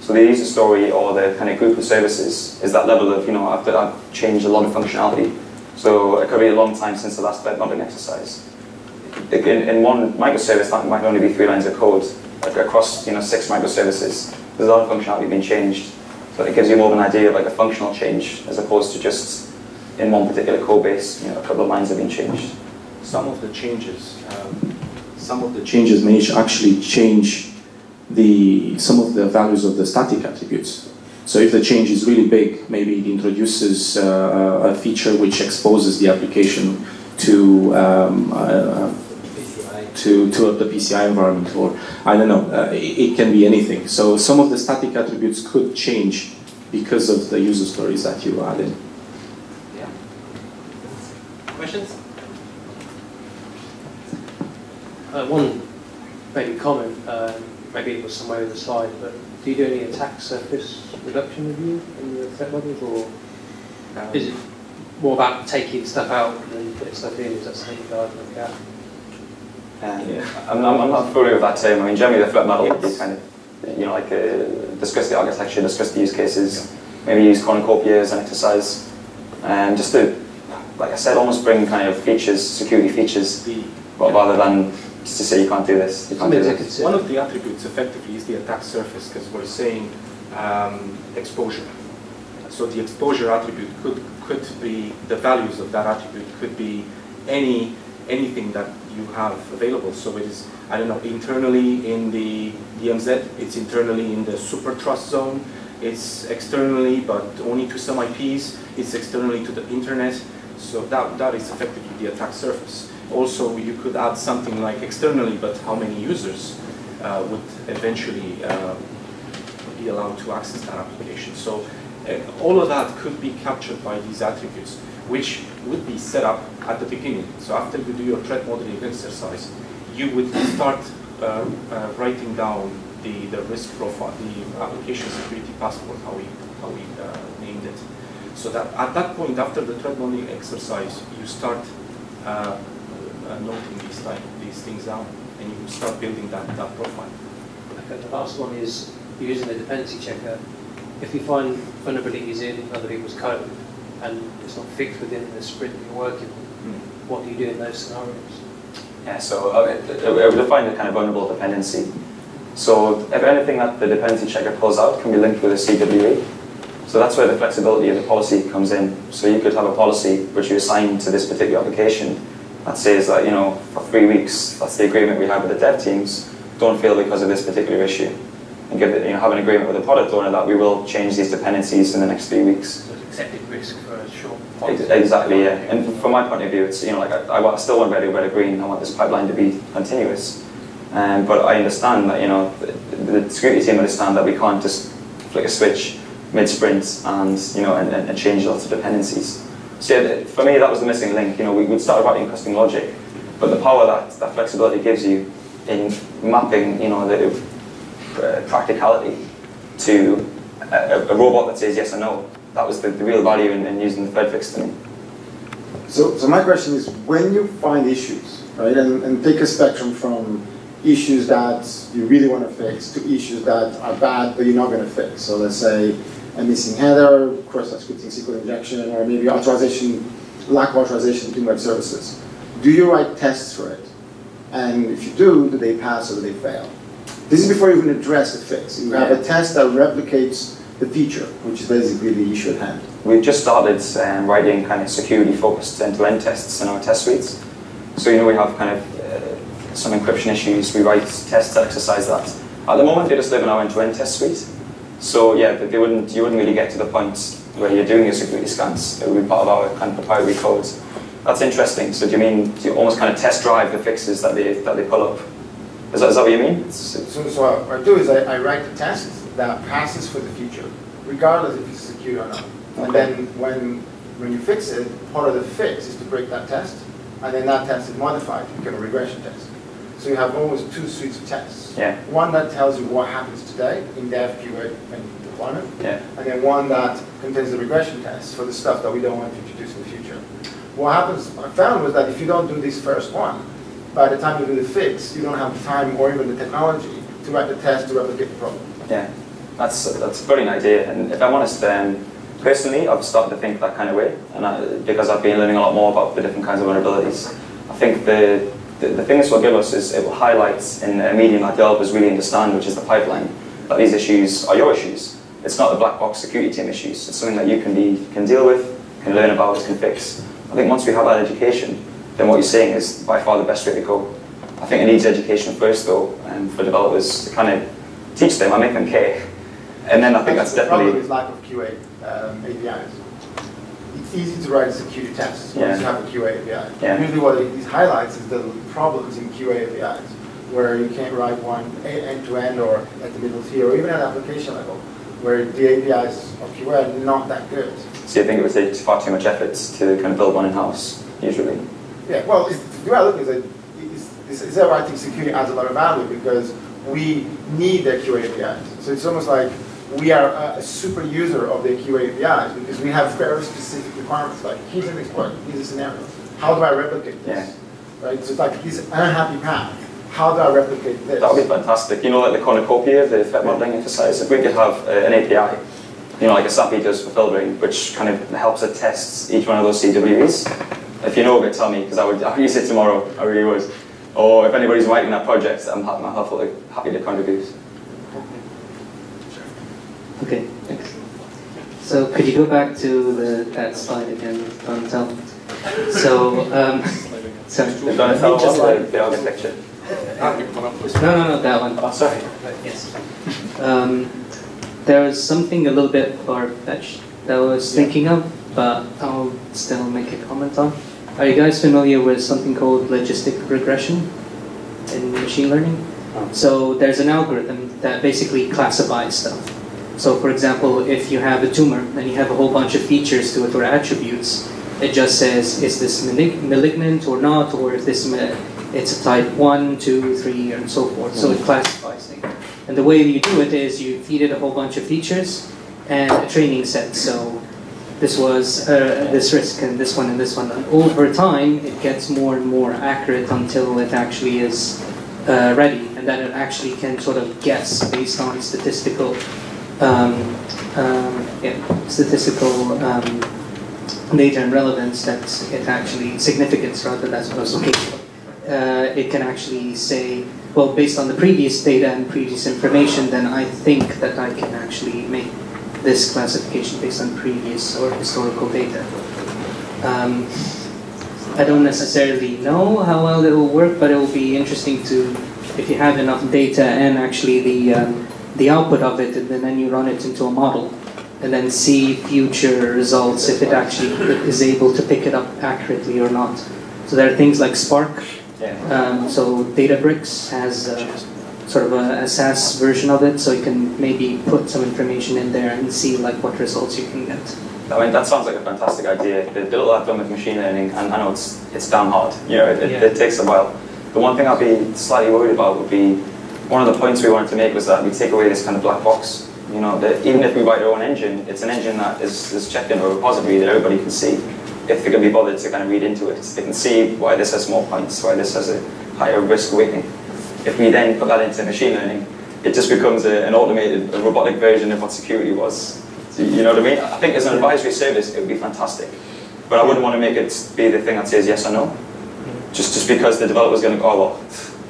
So the user story or the kind of group of services is that level of you know I've, I've changed a lot of functionality. So it could be a long time since the last bed modeling exercise. In, in one microservice, that might only be three lines of code. Like across you know six microservices, there's a lot of functionality being changed. So it gives you more of an idea of like a functional change as opposed to just in one particular code base, you know, a couple of lines have been changed. Some of the changes, um, some of the changes may actually change the some of the values of the static attributes. So if the change is really big, maybe it introduces uh, a feature which exposes the application to um, uh, To, to the P C I environment, or I don't know, uh, it, it can be anything. So some of the static attributes could change because of the user stories that you added. Yeah. Questions? Uh, one maybe comment, uh, maybe it was somewhere in the slide, but do you do any attack surface reduction review in your threat models, or no. Is it more about taking stuff out and putting stuff in? Is that something you guys look at? Um, yeah. I'm, I'm not familiar with that term. I mean, generally the threat model is kind of, you know, like uh, discuss the architecture, discuss the use cases, yeah. Maybe use Cornucopia as an exercise, and just to, like I said, almost bring kind of features, security features, the, but yeah. rather than just to say you can't do this, you can't do this. One of the attributes effectively is the attack surface, because we're saying um, exposure. So the exposure attribute could could be, the values of that attribute could be any anything that you have available. So it is, I don't know, internally in the D M Z, it's internally in the super trust zone, it's externally but only to some I Ps, it's externally to the internet. So that, that is effectively the attack surface. Also, you could add something like externally, but how many users uh, would eventually uh, be allowed to access that application. So uh, all of that could be captured by these attributes, which would be set up at the beginning. So after you do your threat modeling exercise, you would start uh, uh, writing down the, the risk profile, the application security passport, how we, how we uh, named it. So that at that point, after the threat modeling exercise, you start uh, uh, noting these, type, these things down, and you start building that, that profile. Okay, the last one is using the dependency checker. If you find vulnerabilities in other people's code, and it's not fixed within the sprint you're working on, mm. what do you do in those scenarios? Yeah, so uh, we define a kind of vulnerable dependency. So if anything that the dependency checker pulls out can be linked with a C W E. So that's where the flexibility of the policy comes in. So you could have a policy which you assign to this particular application that says that, you know, for three weeks, that's the agreement we have with the dev teams, don't fail because of this particular issue. And give it, you know, have an agreement with the product owner that we will change these dependencies in the next three weeks. Accepted risk for a short point. Exactly, yeah. And from my point of view, it's, you know, like I, I still want red or red or green. I want this pipeline to be continuous. Um, but I understand that, you know, the, the security team understand that we can't just flick a switch mid-sprint and, you know, and, and change lots of dependencies. So yeah, for me, that was the missing link. You know, we would start writing custom logic, but the power that that flexibility gives you in mapping, you know, the uh, practicality to a, a robot that says yes or no. That was the, the real value in, in using the Threadfix to me. So, so my question is, when you find issues, right, and, and take a spectrum from issues that you really want to fix to issues that are bad but you're not going to fix. So let's say a missing header, cross-site scripting S Q L injection, or maybe authorization, lack of authorization between web services. Do you write tests for it? And if you do, do they pass or do they fail? This is before you even address the fix. You have a test that replicates the feature, which is basically the issue at hand. We've just started um, writing kind of security-focused end-to-end tests in our test suites. So, you know, we have kind of uh, some encryption issues. We write tests that exercise that. At the moment, they just live in our end-to-end test suite. So, yeah, but they wouldn't, you wouldn't really get to the point where you're doing your security scans. It would be part of our kind of proprietary code. That's interesting. So, do you mean do you almost kind of test drive the fixes that they that they pull up? Is that, is that what you mean? So, so what I do is I, I write the tests that passes for the feature, regardless if it's secure or not. Okay. And then when when you fix it, part of the fix is to break that test, and then that test is modified. You get a regression test. So you have almost two suites of tests. Yeah. One that tells you what happens today in dev, Q A, and deployment. Yeah. And then one that contains the regression test for the stuff that we don't want to introduce in the future. What happens, I found, was that if you don't do this first one, by the time you do the fix, you don't have the time or even the technology to write the test to replicate the problem. Yeah. That's, that's a brilliant idea, and if I'm honest, um, personally I've started to think that kind of way, and I, because I've been learning a lot more about the different kinds of vulnerabilities. I think the, the, the thing this will give us is it will highlight in a medium that developers really understand, which is the pipeline, that these issues are your issues. It's not the black box security team issues, it's something that you can, be, can deal with, can learn about, can fix. I think once we have that education, then what you're saying is by far the best way to go. I think it needs education first though, and for developers to kind of teach them and make them care. And then I think that's, that's the definitely... The problem is lack of Q A um, A P Is. It's easy to write a security test once yeah. you have a Q A A P I. Yeah. Usually what it highlights is the problems in Q A A P Is, where you can't write one end-to-end or at the middle tier, or even at application level, where the A P Is of Q A are not that good. So you think it would take far too much effort to kind of build one in-house, usually? Yeah, well, it's, well, look, it's, it's, I think security adds a lot of value because we need the Q A A P Is. So it's almost like we are a super user of the Q A A P Is because we have very specific requirements, like here's an exploit, here's a scenario. How do I replicate this? Yeah. Right? So it's like this unhappy path. How do I replicate this? That would be fantastic. You know, like the cornucopia, the threat modeling exercise, if we could have uh, an A P I, you know, like a SAP does for filtering, which kind of helps it test each one of those C W Es. If you know of it, tell me, because I would, I would use it tomorrow, I really would. Or if anybody's writing that project, I'm happy, happy to contribute. Okay, thanks. So could you go back to the, that slide again, Donatello? So, um, so Donatello was like the other section. No, no, no, that one. Oh, sorry. Yes. Um, there was something a little bit far-fetched that I was thinking of, but I'll still make a comment on. Are you guys familiar with something called logistic regression in machine learning? So there's an algorithm that basically classifies stuff. So for example, if you have a tumor and you have a whole bunch of features to it or attributes, it just says, is this malignant or not, or if this it's a type one, two, three, and so forth. So it classifies things. And the way you do it is you feed it a whole bunch of features and a training set. So this was uh, this risk and this one and this one. And over time, it gets more and more accurate until it actually is uh, ready, and then it actually can sort of guess based on statistical um, um, yeah, statistical um, data and relevance that it actually significance rather. That's what I was looking for. Uh, it can actually say, well, based on the previous data and previous information, then I think that I can actually make this classification based on previous or historical data. Um, I don't necessarily know how well it will work, but it will be interesting to, if you have enough data and actually the, um, the output of it, and then you run it into a model, and then see future results if it actually is able to pick it up accurately or not. So there are things like Spark. Um, so Databricks has a, sort of a, a SaaS version of it, so you can maybe put some information in there and see like what results you can get. I mean, that sounds like a fantastic idea. The little I've done with machine learning, and I know it's it's damn hard. You know, it, it, yeah. it takes a while. The one thing I'd be slightly worried about would be one of the points we wanted to make was that we take away this kind of black box. You know, that even if we write our own engine, it's an engine that is, is checked in a repository that everybody can see. If they can be bothered to kind of read into it, they can see why this has more points, why this has a higher risk weighting. If we then put that into machine learning, it just becomes a, an automated, a robotic version of what security was. So, you know what I mean? I think as an advisory service, it would be fantastic. But I wouldn't want to make it be the thing that says yes or no. Just just because the developer's going to go, oh, well,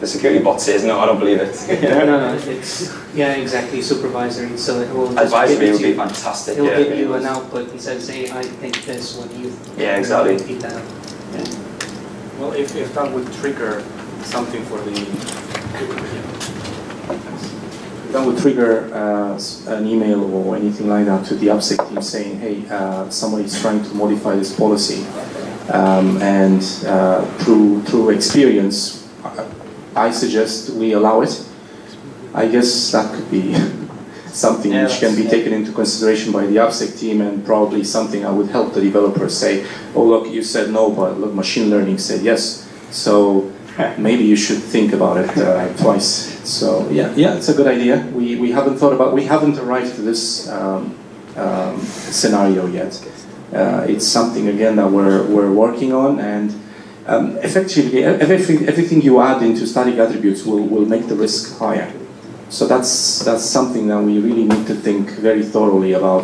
the security bot says no, I don't believe it. You know? No, no, it's, yeah, exactly, supervisory. So it will just advisory would be you, fantastic. It will yeah, give you an output and says, hey, I think this, what do you think? Yeah, exactly. That. Yeah. Well, if, if that would trigger something for the... If that would trigger uh, an email or anything like that to the AppSec team saying, hey, uh, somebody's trying to modify this policy. Um, and uh, through, through experience, I suggest we allow it. I guess that could be something yeah, which can be yeah. taken into consideration by the AppSec team, and probably something I would help the developers say, oh look, you said no, but look, machine learning said yes, so maybe you should think about it uh, twice. So yeah, yeah, it's a good idea. We, we haven't thought about, we haven't arrived to this um, um, scenario yet. Uh, it's something again that we're, we're working on, and um, effectively everything, everything you add into static attributes will, will make the risk higher. So that's, that's something that we really need to think very thoroughly about,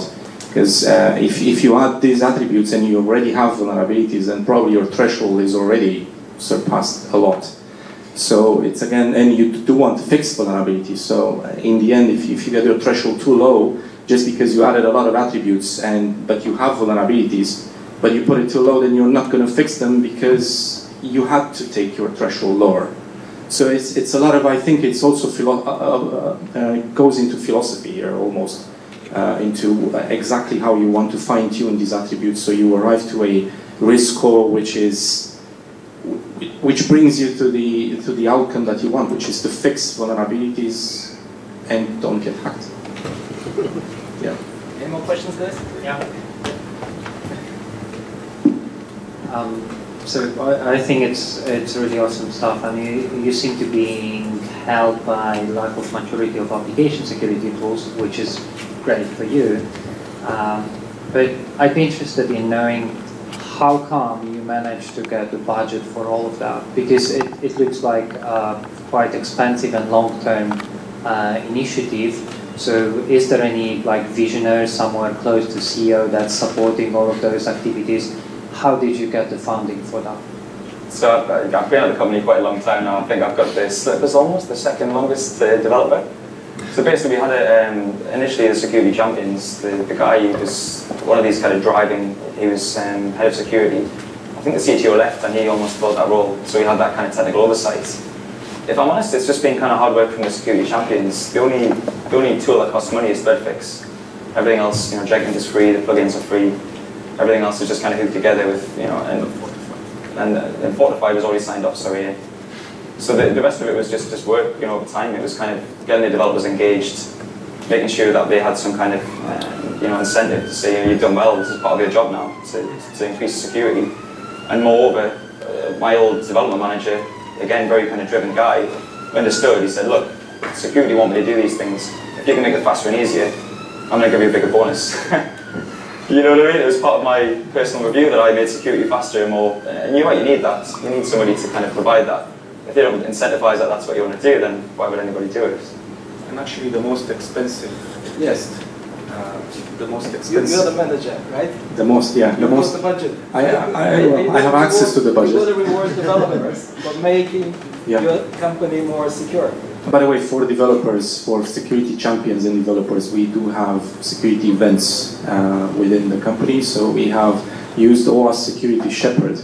because uh, if, if you add these attributes and you already have vulnerabilities, then probably your threshold is already surpassed a lot. So it's again, and you do want to fix vulnerabilities, so in the end if, if you get your threshold too low, just because you added a lot of attributes, and but you have vulnerabilities, but you put it too low, then you're not going to fix them because you had to take your threshold lower. So it's, it's a lot of, I think it's also, philo uh, uh, uh, goes into philosophy here almost, uh, into exactly how you want to fine tune these attributes so you arrive to a risk score which is, which brings you to the, to the outcome that you want, which is to fix vulnerabilities and don't get hacked. Yeah. Any more questions, guys? Yeah. Um, so I, I think it's it's really awesome stuff, and you, you seem to be held by lack of maturity of application security tools, which is great for you. Um, but I'd be interested in knowing how come you managed to get the budget for all of that, because it, it looks like uh, quite expensive and long-term uh, initiative. So is there any like visionary somewhere close to C E O that's supporting all of those activities? How did you get the funding for that? So I've, I've been at the company quite a long time now. I think I've got this, it was almost the second longest uh, developer. So basically, we had a, um, initially the security champions, the, the guy who was one of these kind of driving, he was um, head of security. I think the C T O left and he almost bought that role, so he had that kind of technical oversight. If I'm honest, it's just been kind of hard work from the security champions. The only, the only tool that costs money is Threadfix. Everything else, you know, Jenkins is free, the plugins are free. Everything else is just kind of hooked together with, you know, and and, and Fortify was already signed off, so yeah. So the, the rest of it was just, just work, you know, over time. It was kind of getting the developers engaged, making sure that they had some kind of, uh, you know, incentive to say, you know, you've done well, this is part of your job now, to, to increase security. And moreover, uh, my old development manager, again, very kind of driven guy, understood. He said, look, security want me to do these things. If you can make it faster and easier, I'm going to give you a bigger bonus. You know what I mean? It was part of my personal review that I made security faster and more, and you're right, you need that. You need somebody to kind of provide that. If they don't incentivize that that's what you want to do, then why would anybody do it? And actually the most expensive. Yes. Uh, the most expensive. You're the manager, right? The most, yeah. You the most. The budget. I, I, I, well, I have access to the budget. You reward developers for making yeah. your company more secure. By the way, for developers, for security champions and developers, we do have security events uh, within the company. So we have used OWASP Security Shepherd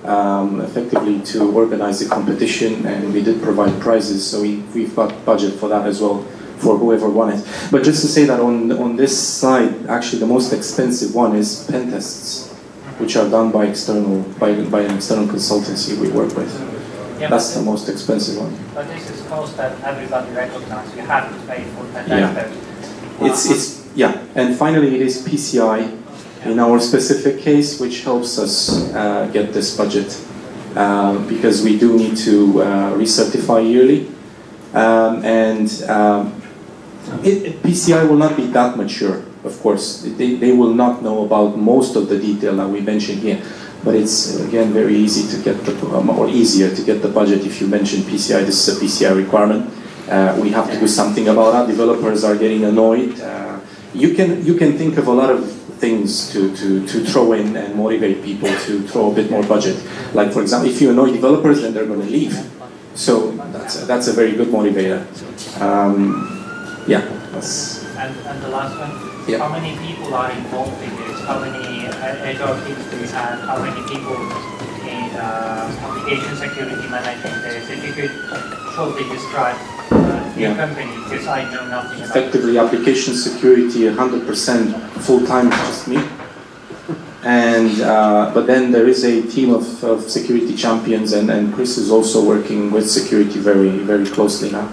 Um, effectively to organize the competition, and we did provide prizes, so we, we've got budget for that as well, for whoever won it. But just to say that on, on this side, actually the most expensive one is pen tests, which are done by external by, by an external consultancy we work with. Yeah, that's the most expensive one. But this is cost that everybody recognizes, you have to pay for pen testers. Yeah. It's, it's, yeah, and finally it is P C I. In our specific case, which helps us uh, get this budget, uh, because we do need to uh, recertify yearly, um, and um, it, it, P C I will not be that mature, of course. They, they will not know about most of the detail that we mentioned here, but it's again very easy to get the um, or easier to get the budget if you mention P C I. This is a P C I requirement. Uh, we have to do something about that. Developers are getting annoyed. Uh, you can you can think of a lot of things to, to, to throw in and motivate people to throw a bit more budget. Like for example, if you annoy developers, then they're going to leave. So that's a, that's a very good motivator. Um, yeah. That's and, and the last one, yeah. How many people are involved in this? How many H R teams do you have? How many people in uh, application security management there is? If you could shortly describe Uh, your yeah. company, because I know nothing about it. Effectively, application security, one hundred percent full-time, just me. And, uh, but then there is a team of, of security champions, and, and Chris is also working with security very, very closely now.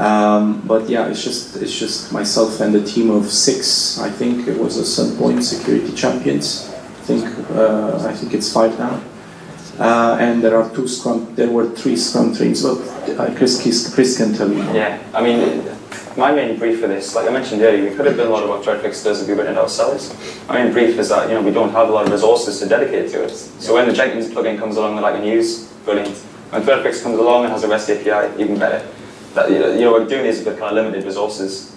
Um, but yeah, it's just, it's just myself and a team of six, I think it was at some point, security champions. I think, uh, I think it's five now. Uh, and there are two scrum. There were three scrum teams, but uh, Chris, Chris, Chris can tell you. Yeah, I mean, my main brief for this, like I mentioned earlier, we could have done a lot of what Threadfix does if we went it ourselves. My main brief is that you know we don't have a lot of resources to dedicate to it. So when the Jenkins plugin comes along that I can use, brilliant. When Threadfix comes along and has a REST A P I, even better. That you know, you know what we're doing is with kind of limited resources.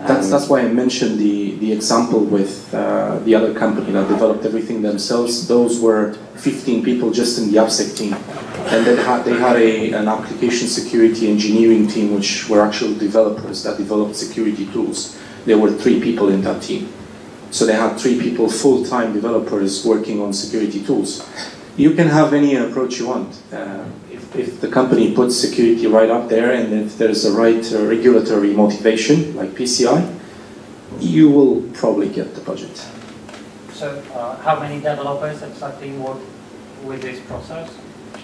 Um, that's that's why I mentioned the the example with uh, the other company that developed everything themselves. Those were fifteen people just in the AppSec team, and then had, they had a an application security engineering team, which were actual developers that developed security tools. There were three people in that team, so they had three people full-time developers working on security tools. You can have any approach you want. Uh, if, if the company puts security right up there, and if there's a right uh, regulatory motivation, like P C I, you will probably get the budget. So, uh, how many developers exactly work with this process?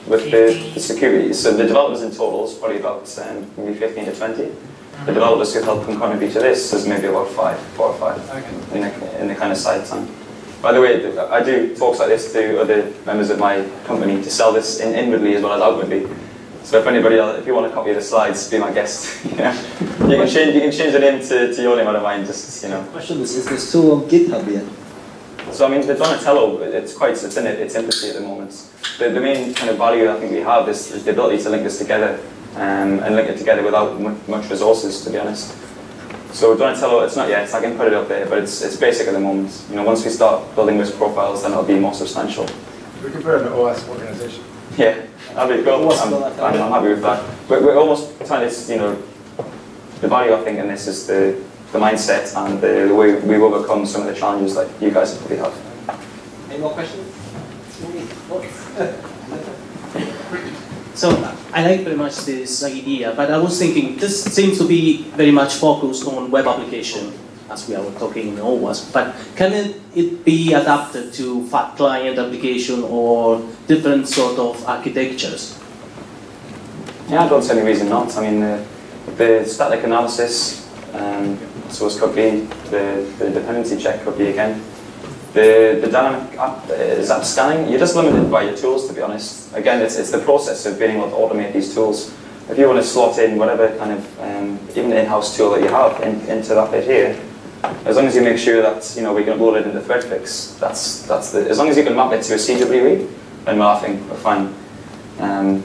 With the, the security, so the developers in total is probably about um, maybe fifteen to twenty. Mm-hmm. The developers who help can contribute to this is maybe about five, four or five, okay. in, the, in the kind of side time. By the way, I do talks like this to other members of my company to sell this in inwardly as well as outwardly. So if anybody else, if you want a copy of the slides, be my guest. Yeah. You can change you can change the name to, to your name out of mine, just you know. The question is, is this still on GitHub yet? So I mean the Donatello, it's quite it's in it, it's infancy at the moment. The, the main kind of value I think we have is, is the ability to link this together um, and link it together without much resources, to be honest. So Donatello, it's not yet, it's, I can put it up there, but it's, it's basic at the moment. You know, once we start building risk profiles, then it'll be more substantial. We can put it in an O S organization. Yeah, that'd be cool. I'm, I'm happy with that. We're, we're almost trying to, you know, the value, I think, and this is the, the mindset and the, the way we've overcome some of the challenges that you guys have probably have. Any more questions? So I like very much this idea, but I was thinking this seems to be very much focused on web application, as we are talking in OWASP, but can it, it be adapted to fat client application or different sort of architectures? Yeah, I don't see any reason not. I mean, the, the static analysis, um, source copy, the, the dependency check copy again, the, the dynamic app, uh, zap scanning, you're just limited by your tools, to be honest. Again, it's, it's the process of being able to automate these tools. If you want to slot in whatever kind of, um, even in-house tool that you have in, into that bit here, as long as you make sure that, you know, we can upload it into Threadfix, that's, that's the, as long as you can map it to a C W E, then I think we're fine. Um,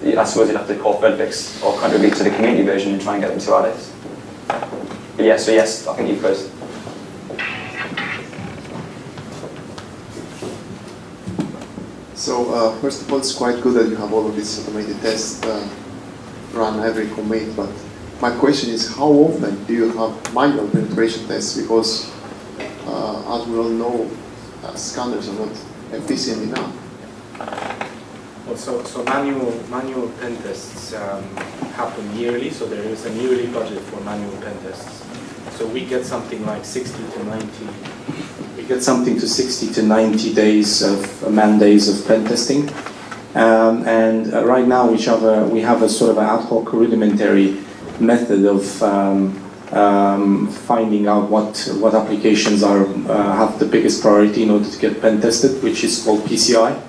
I suppose you'd have to call Threadfix or contribute to the community version and try and get them to add it. But yeah, so yes, I think you could. So uh, first of all, it's quite good that you have all of these automated tests uh, run every commit, but my question is, how often do you have manual penetration tests? Because uh, as we all know, uh, scanners are not efficient enough. Well, so, so manual manual pen tests um, happen yearly, so there is a yearly budget for manual pen tests. So we get something like sixty to ninety. We get something to sixty to ninety days of uh, man days of pen testing. Um, and uh, right now we have, a, we have a sort of an ad hoc rudimentary method of um, um, finding out what, what applications are, uh, have the biggest priority in order to get pen tested, which is called P C I.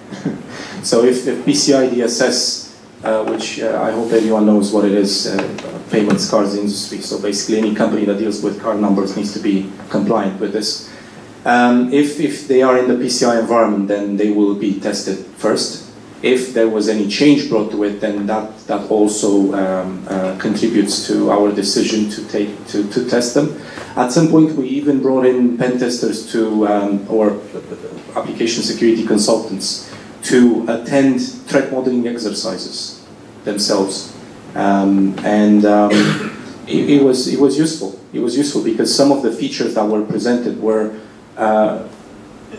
So if, if P C I D S S, uh, which uh, I hope everyone knows what it is, uh, payments cards industry, so basically any company that deals with card numbers needs to be compliant with this. Um, if, if they are in the P C I environment, then they will be tested first. If there was any change brought to it, then that, that also um, uh, contributes to our decision to, take, to, to test them. At some point, we even brought in pen testers to, um, or application security consultants to attend threat modeling exercises themselves. Um, and um, it, it, was, it was useful. It was useful because some of the features that were presented were uh,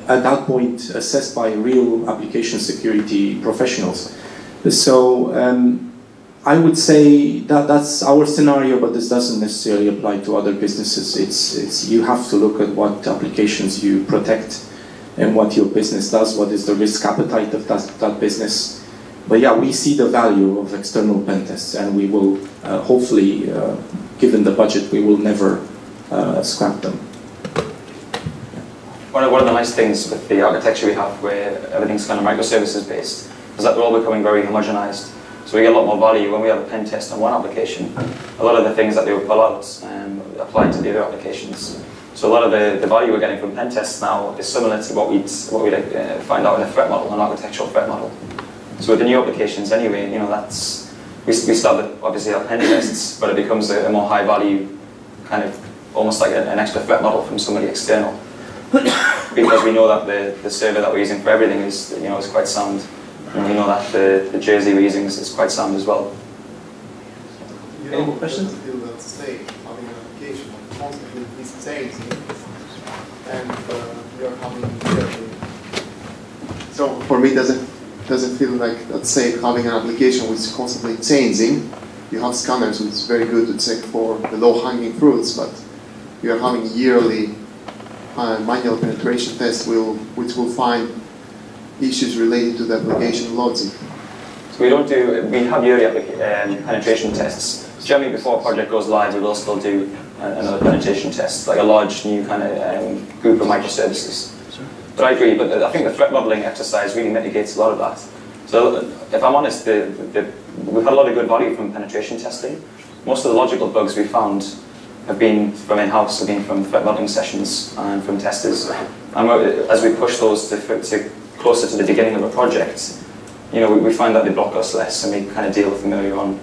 at that point assessed by real application security professionals. So um, I would say that that's our scenario, but this doesn't necessarily apply to other businesses. It's, it's, you have to look at what applications you protect and what your business does, what is the risk appetite of that, that business. But yeah, we see the value of external pen tests, and we will uh, hopefully, uh, given the budget, we will never uh, scrap them. One of, one of the nice things with the architecture we have, where everything's kind of microservices based, is that they're all becoming very homogenized. So we get a lot more value when we have a pen test on one application. A lot of the things that they would pull out um, apply to the other applications. So a lot of the, the value we're getting from pen tests now is similar to what we'd, what we'd uh, find out in a threat model, an architectural threat model. So with the new applications anyway, you know, that's, we, we start with obviously our pen tests, but it becomes a, a more high value, kind of almost like a, an extra threat model from somebody external. Because we know that the, the server that we're using for everything is, you know, is quite sound. And we know that the, the jersey we're using is, is quite sound as well. You Any more questions? Still that state having an application constantly is changing, and uh, we are having. So for me, doesn't doesn't feel like that safe having an application which is constantly changing. You have scanners, which is very good to check for the low-hanging fruits, but you are having yearly. Uh, manual penetration test will, which will find issues related to the application logic. So we don't do, we have yearly um, penetration tests. Generally before a project goes live, we will still do uh, another penetration test, like a large new kind of um, group of microservices. But I agree, but I think the threat modeling exercise really mitigates a lot of that. So if I'm honest, the, the, we've had a lot of good value from penetration testing. Most of the logical bugs we found have been from in-house, have been from threat modeling sessions and from testers. And as we push those to, to closer to the beginning of a project, you know, we, we find that they block us less, and we kind of deal with them earlier on. You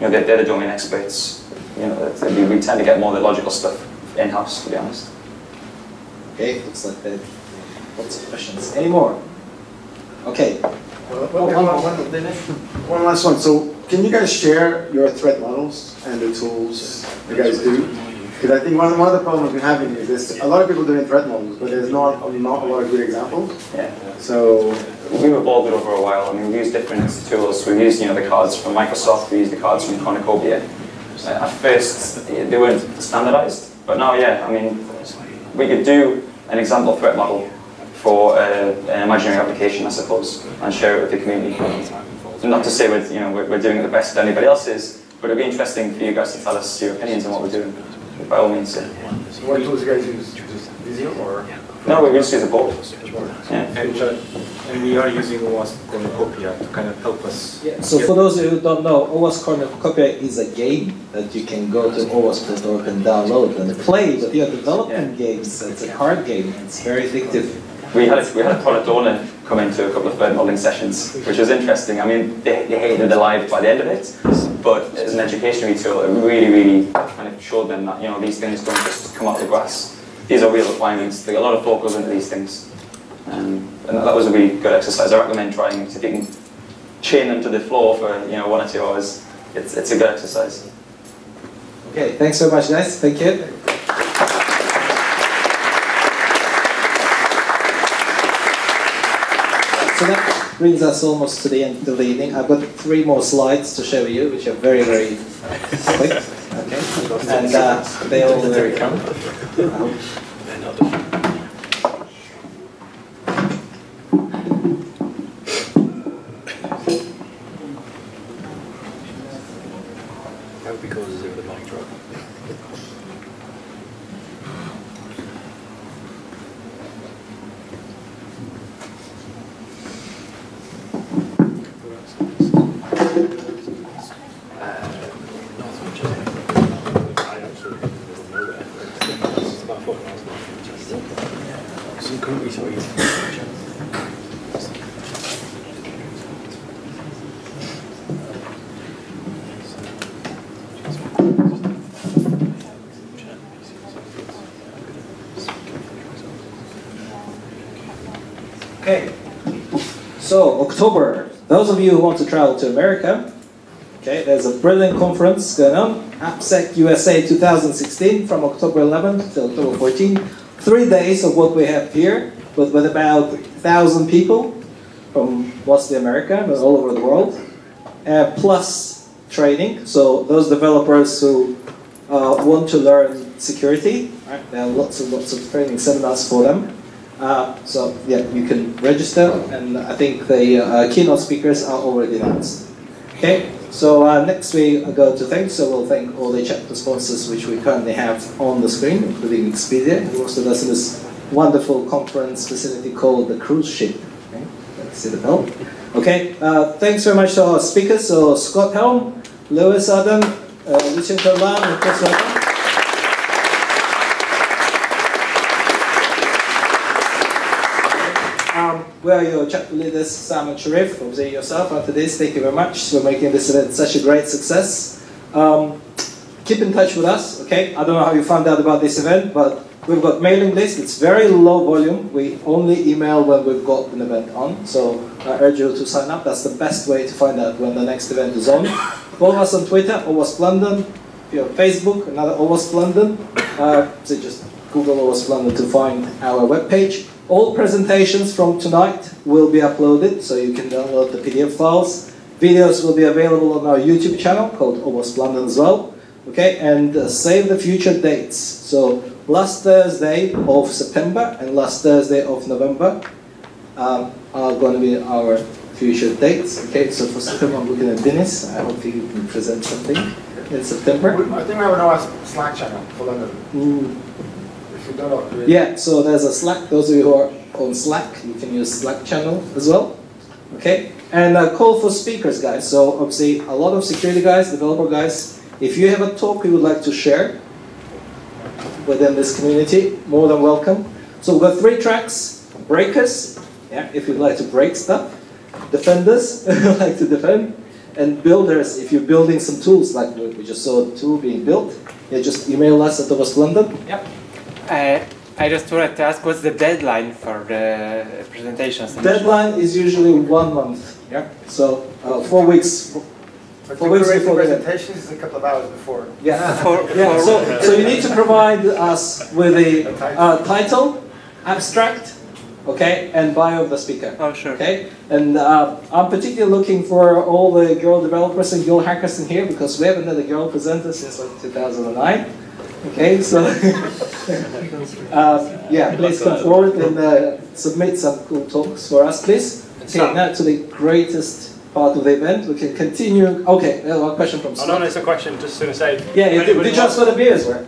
know, they're, they're the domain experts. You know, we, we tend to get more of the logical stuff in-house, to be honest. Okay, looks like there are lots of questions. Any more? Okay. Well, well, one, one, one, Dennis? one last one. So can you guys share your threat models and the tools you guys do? Because I think one, one of the problems we're having is there's a lot of people doing threat models, but there's not, not a lot of good examples. Yeah. So we've evolved it over a while. I mean, we use different tools. We use, you know, the cards from Microsoft. We use the cards from Cornucopia. At first, they weren't standardized, but now, yeah, I mean, we could do an example threat model for uh, an imaginary application, I suppose, and share it with the community. Not to say we're, you know, we're doing it the best that anybody else is, but it'd be interesting for you guys to tell us your opinions on what we're doing. By all means, yeah. So what tools you guys use? Visio or? No, we just use a board. Yeah. And, uh, and we are using OWASP Cornucopia to kind of help us. Yeah. So for those who don't know, OWASP Cornucopia is a game that you can go to OWASP dot org and download and play with your development yeah. games. It's a card game. It's very addictive. We had, a, we had a product owner come into a couple of thread modeling sessions, which was interesting. I mean, they, they hated it alive by the end of it, but as an educational tool, it really, really kind of showed them that, you know, these things don't just come out of the grass. These are real requirements. They, a lot of thought goes into these things. Um, and that, that was a really good exercise. I recommend trying it. If you can chain them to the floor for, you know, one or two hours, it's, it's a good exercise. Okay, thanks so much, guys. Thank you. So that brings us almost to the end of the evening. I've got three more slides to show you, which are very, very quick. Okay. And uh, they all very common. That would be cool to do with a mic drop. So, October, those of you who want to travel to America, okay, there's a brilliant conference going on, AppSec U S A two thousand sixteen from October eleventh to October fourteenth. Three days of what we have here, with, with about one thousand people from mostly America, but all over the world, uh, plus training. So those developers who uh, want to learn security, right, there are lots and lots of training seminars for them. Uh, so yeah, you can register, and I think the uh, keynote speakers are already announced. Okay, so uh, next we go to thanks. So we'll thank all the chapter sponsors which we currently have on the screen, including Expedia, who also does this wonderful conference facility called the Cruise Ship. Okay, let's see the bell. Okay, uh, thanks very much to our speakers. So Scott Helm, Lewis Adam, uh, Lucian Corlan, and Chris Rutter. We are your chapter leaders, Sam and Sharif. Obviously yourself after this. Thank you very much for making this event such a great success. Um, keep in touch with us, okay? I don't know how you found out about this event, but we've got mailing list. It's very low volume. We only email when we've got an event on. So I urge you to sign up. That's the best way to find out when the next event is on. Follow us on Twitter, OWASP London. If you're on Facebook, another OWASP London. Uh, so just Google OWASP London to find our webpage. All presentations from tonight will be uploaded, so you can download the P D F files. Videos will be available on our YouTube channel called OWASP London as well. Okay, and uh, save the future dates. So last Thursday of September and last Thursday of November um, are going to be our future dates. Okay, so for September I'm looking at Dennis. I hope he can present something in September. I think we have an OWASP Slack channel for London. Mm. Yeah, so there's a Slack. Those of you who are on Slack, you can use Slack channel as well. Okay, and a call for speakers, guys. So obviously, a lot of security guys, developer guys. If you have a talk you would like to share within this community, more than welcome. So we've got three tracks: breakers, yeah, if you'd like to break stuff; defenders, if you'd like to defend; and builders, if you're building some tools like we just saw two being built. Yeah, just email us at OWASP London. Yep. Uh, I just wanted to ask, what's the deadline for the presentations? Deadline is usually one month. Yeah. So uh, four weeks. But four weeks before the presentations is a couple of hours before. Yeah. for, yeah. For so, so you need to provide us with a uh, title, abstract, okay, and bio of the speaker. Oh, sure. Okay. And uh, I'm particularly looking for all the girl developers and girl hackers in here because we haven't had a girl presenter since like two thousand nine. Okay, so uh, yeah, please come forward and uh, submit some cool talks for us, please. Okay, now to the greatest part of the event, we can continue. Okay, there's one question from Scott. Oh, no, no, it's a question, just going to say. Yeah, you did, did you ask for the beers, right?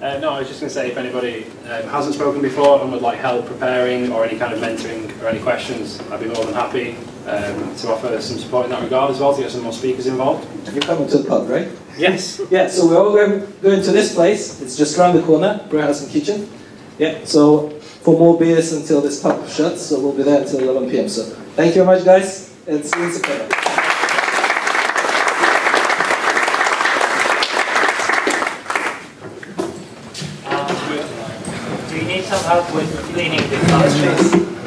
uh, no, I was just going to say, if anybody um, hasn't spoken before and would like help preparing or any kind of mentoring or any questions, I'd be more than happy um, to offer some support in that regard as well, to get some more speakers involved. You're coming to the pub, right? Yes. Yeah, so we're all going, going to this place. It's just around the corner, Brown House and Kitchen. Yeah, so for more beers until this pub shuts, so we'll be there until eleven p m So thank you very much, guys, and see you in September. Um, do you need some help with cleaning the classroom?